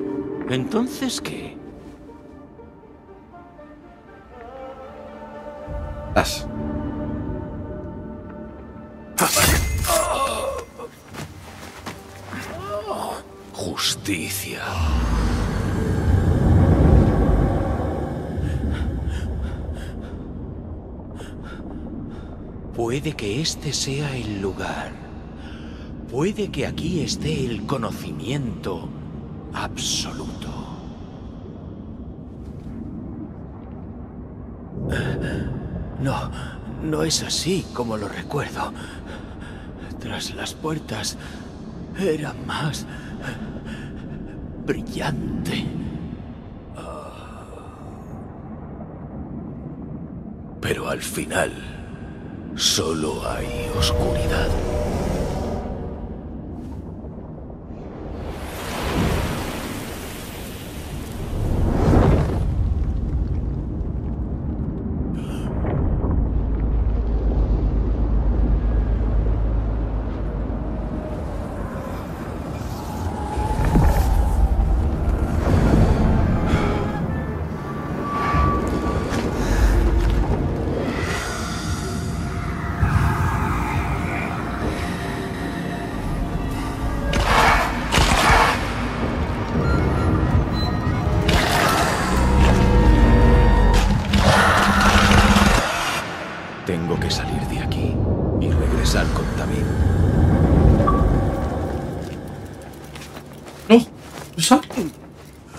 ¿Entonces qué? Justicia. Puede que este sea el lugar. Puede que aquí esté el conocimiento absoluto. No, no es así como lo recuerdo. Tras las puertas era más brillante. Pero al final solo hay oscuridad.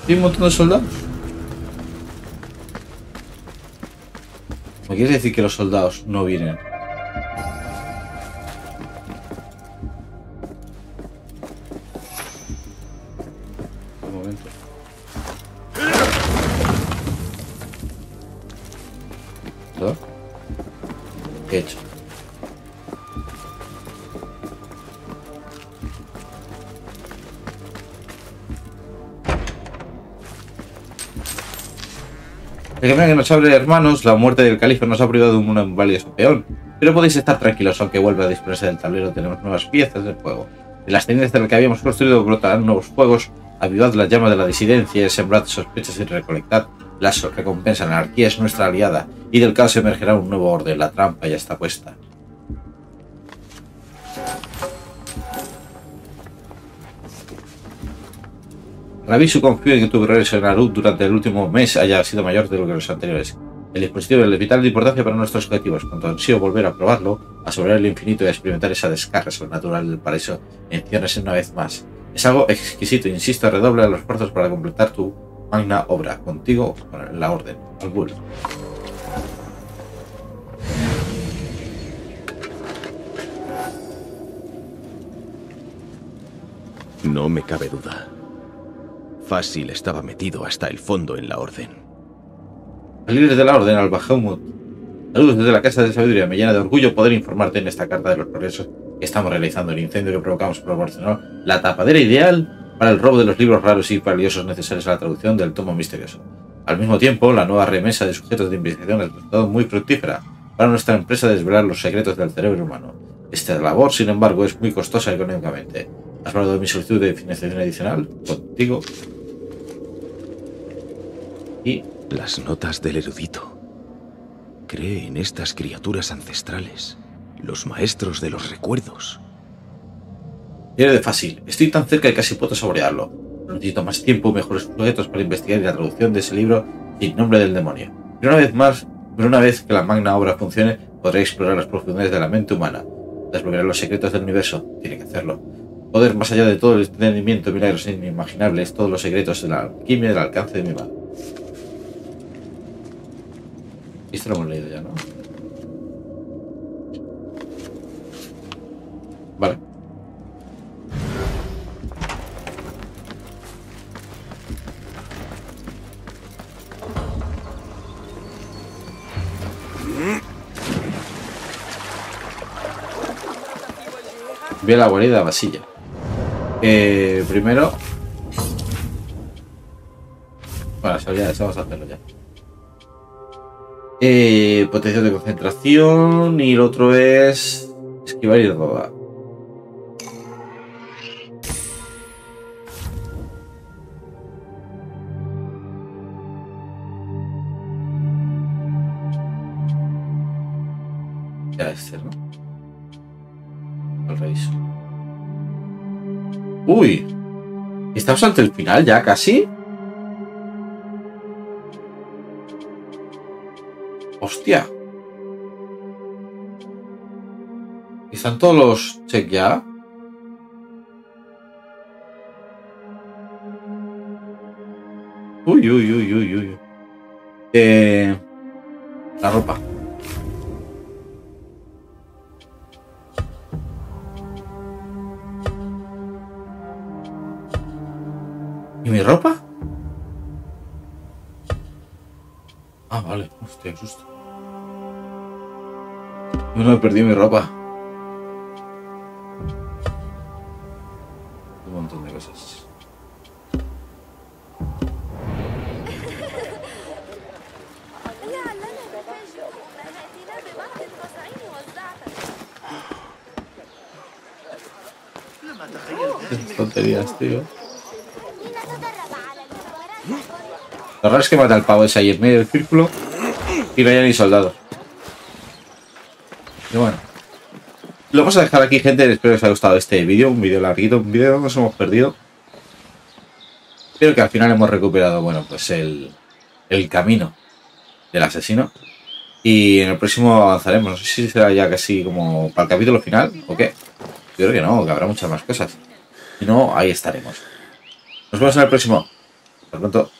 Hay un montón de soldados. ¿Me quieres decir que los soldados no vienen? Un momento. ¿Todo? ¿Qué he hecho? El gran que nos abre, hermanos, la muerte del califa nos ha privado de un valioso peón. Pero podéis estar tranquilos, aunque vuelva a disponerse del tablero, tenemos nuevas piezas del juego. En las tiendas de las que habíamos construido brotarán nuevos fuegos, avivad la llama de la disidencia, sembrad sospechas y recolectad las recompensas. La anarquía es nuestra aliada, y del caos emergerá un nuevo orden, la trampa ya está puesta. Ravisu confío en que tu regreso en Arub durante el último mes haya sido mayor de lo que los anteriores. El dispositivo es de vital importancia para nuestros objetivos. Cuanto ansío volver a probarlo, a sobrar el infinito y a experimentar esa descarga sobrenatural del paraíso, menciónese una vez más. Es algo exquisito, insisto, redobla los esfuerzos para completar tu magna obra. Contigo, la orden. Al bull. No me cabe duda. Fácil estaba metido hasta el fondo en la orden. Salir de la orden al Bahamut. Saludos desde la Casa de Sabiduría. Me llena de orgullo poder informarte en esta carta de los progresos que estamos realizando. El incendio que provocamos proporcionó la tapadera ideal para el robo de los libros raros y valiosos necesarios a la traducción del tomo misterioso. Al mismo tiempo, la nueva remesa de sujetos de investigación ha resultado muy fructífera para nuestra empresa de desvelar los secretos del cerebro humano. Esta labor, sin embargo, es muy costosa económicamente. ¿Has hablado de mi solicitud de financiación adicional? Contigo. Y las notas del erudito. Cree en estas criaturas ancestrales, los maestros de los recuerdos. Diario de Fazil. Estoy tan cerca que casi puedo saborearlo. Necesito más tiempo y mejores sujetos para investigar la traducción de ese libro sin nombre del demonio. Pero una vez que la magna obra funcione, podré explorar las profundidades de la mente humana. Desbloquear los secretos del universo. Tiene que hacerlo. Poder más allá de todo el entendimiento, milagros inimaginables, todos los secretos de la alquimia del alcance de mi mano. Esto lo hemos leído ya, ¿no? Vale. Ve la guarida vacía. Primero... Bueno, ya vamos a hacerlo ya. Potencial de concentración y el otro es esquivar y rodar. Ya este, ¿no? Al reviso. Uy, estamos ante el final ya casi. Hostia. ¿Están todos los check ya? Uy, uy, uy, uy, uy. La ropa. ¿Y mi ropa? Ah, vale. Hostia, qué susto. Bueno, he perdido mi ropa. Un montón de cosas. Qué tonterías, tío. Lo raro es que mata al pavo ese ahí en medio del círculo y no hay ni soldados. Y bueno, lo vamos a dejar aquí, gente. Espero que os haya gustado este vídeo. Un vídeo larguito, un vídeo que nos hemos perdido, pero que al final hemos recuperado, bueno, pues el camino del asesino. Y en el próximo avanzaremos. No sé si será ya casi como para el capítulo final o qué. Yo creo que no, que habrá muchas más cosas. Si no, ahí estaremos. Nos vemos en el próximo. Hasta pronto.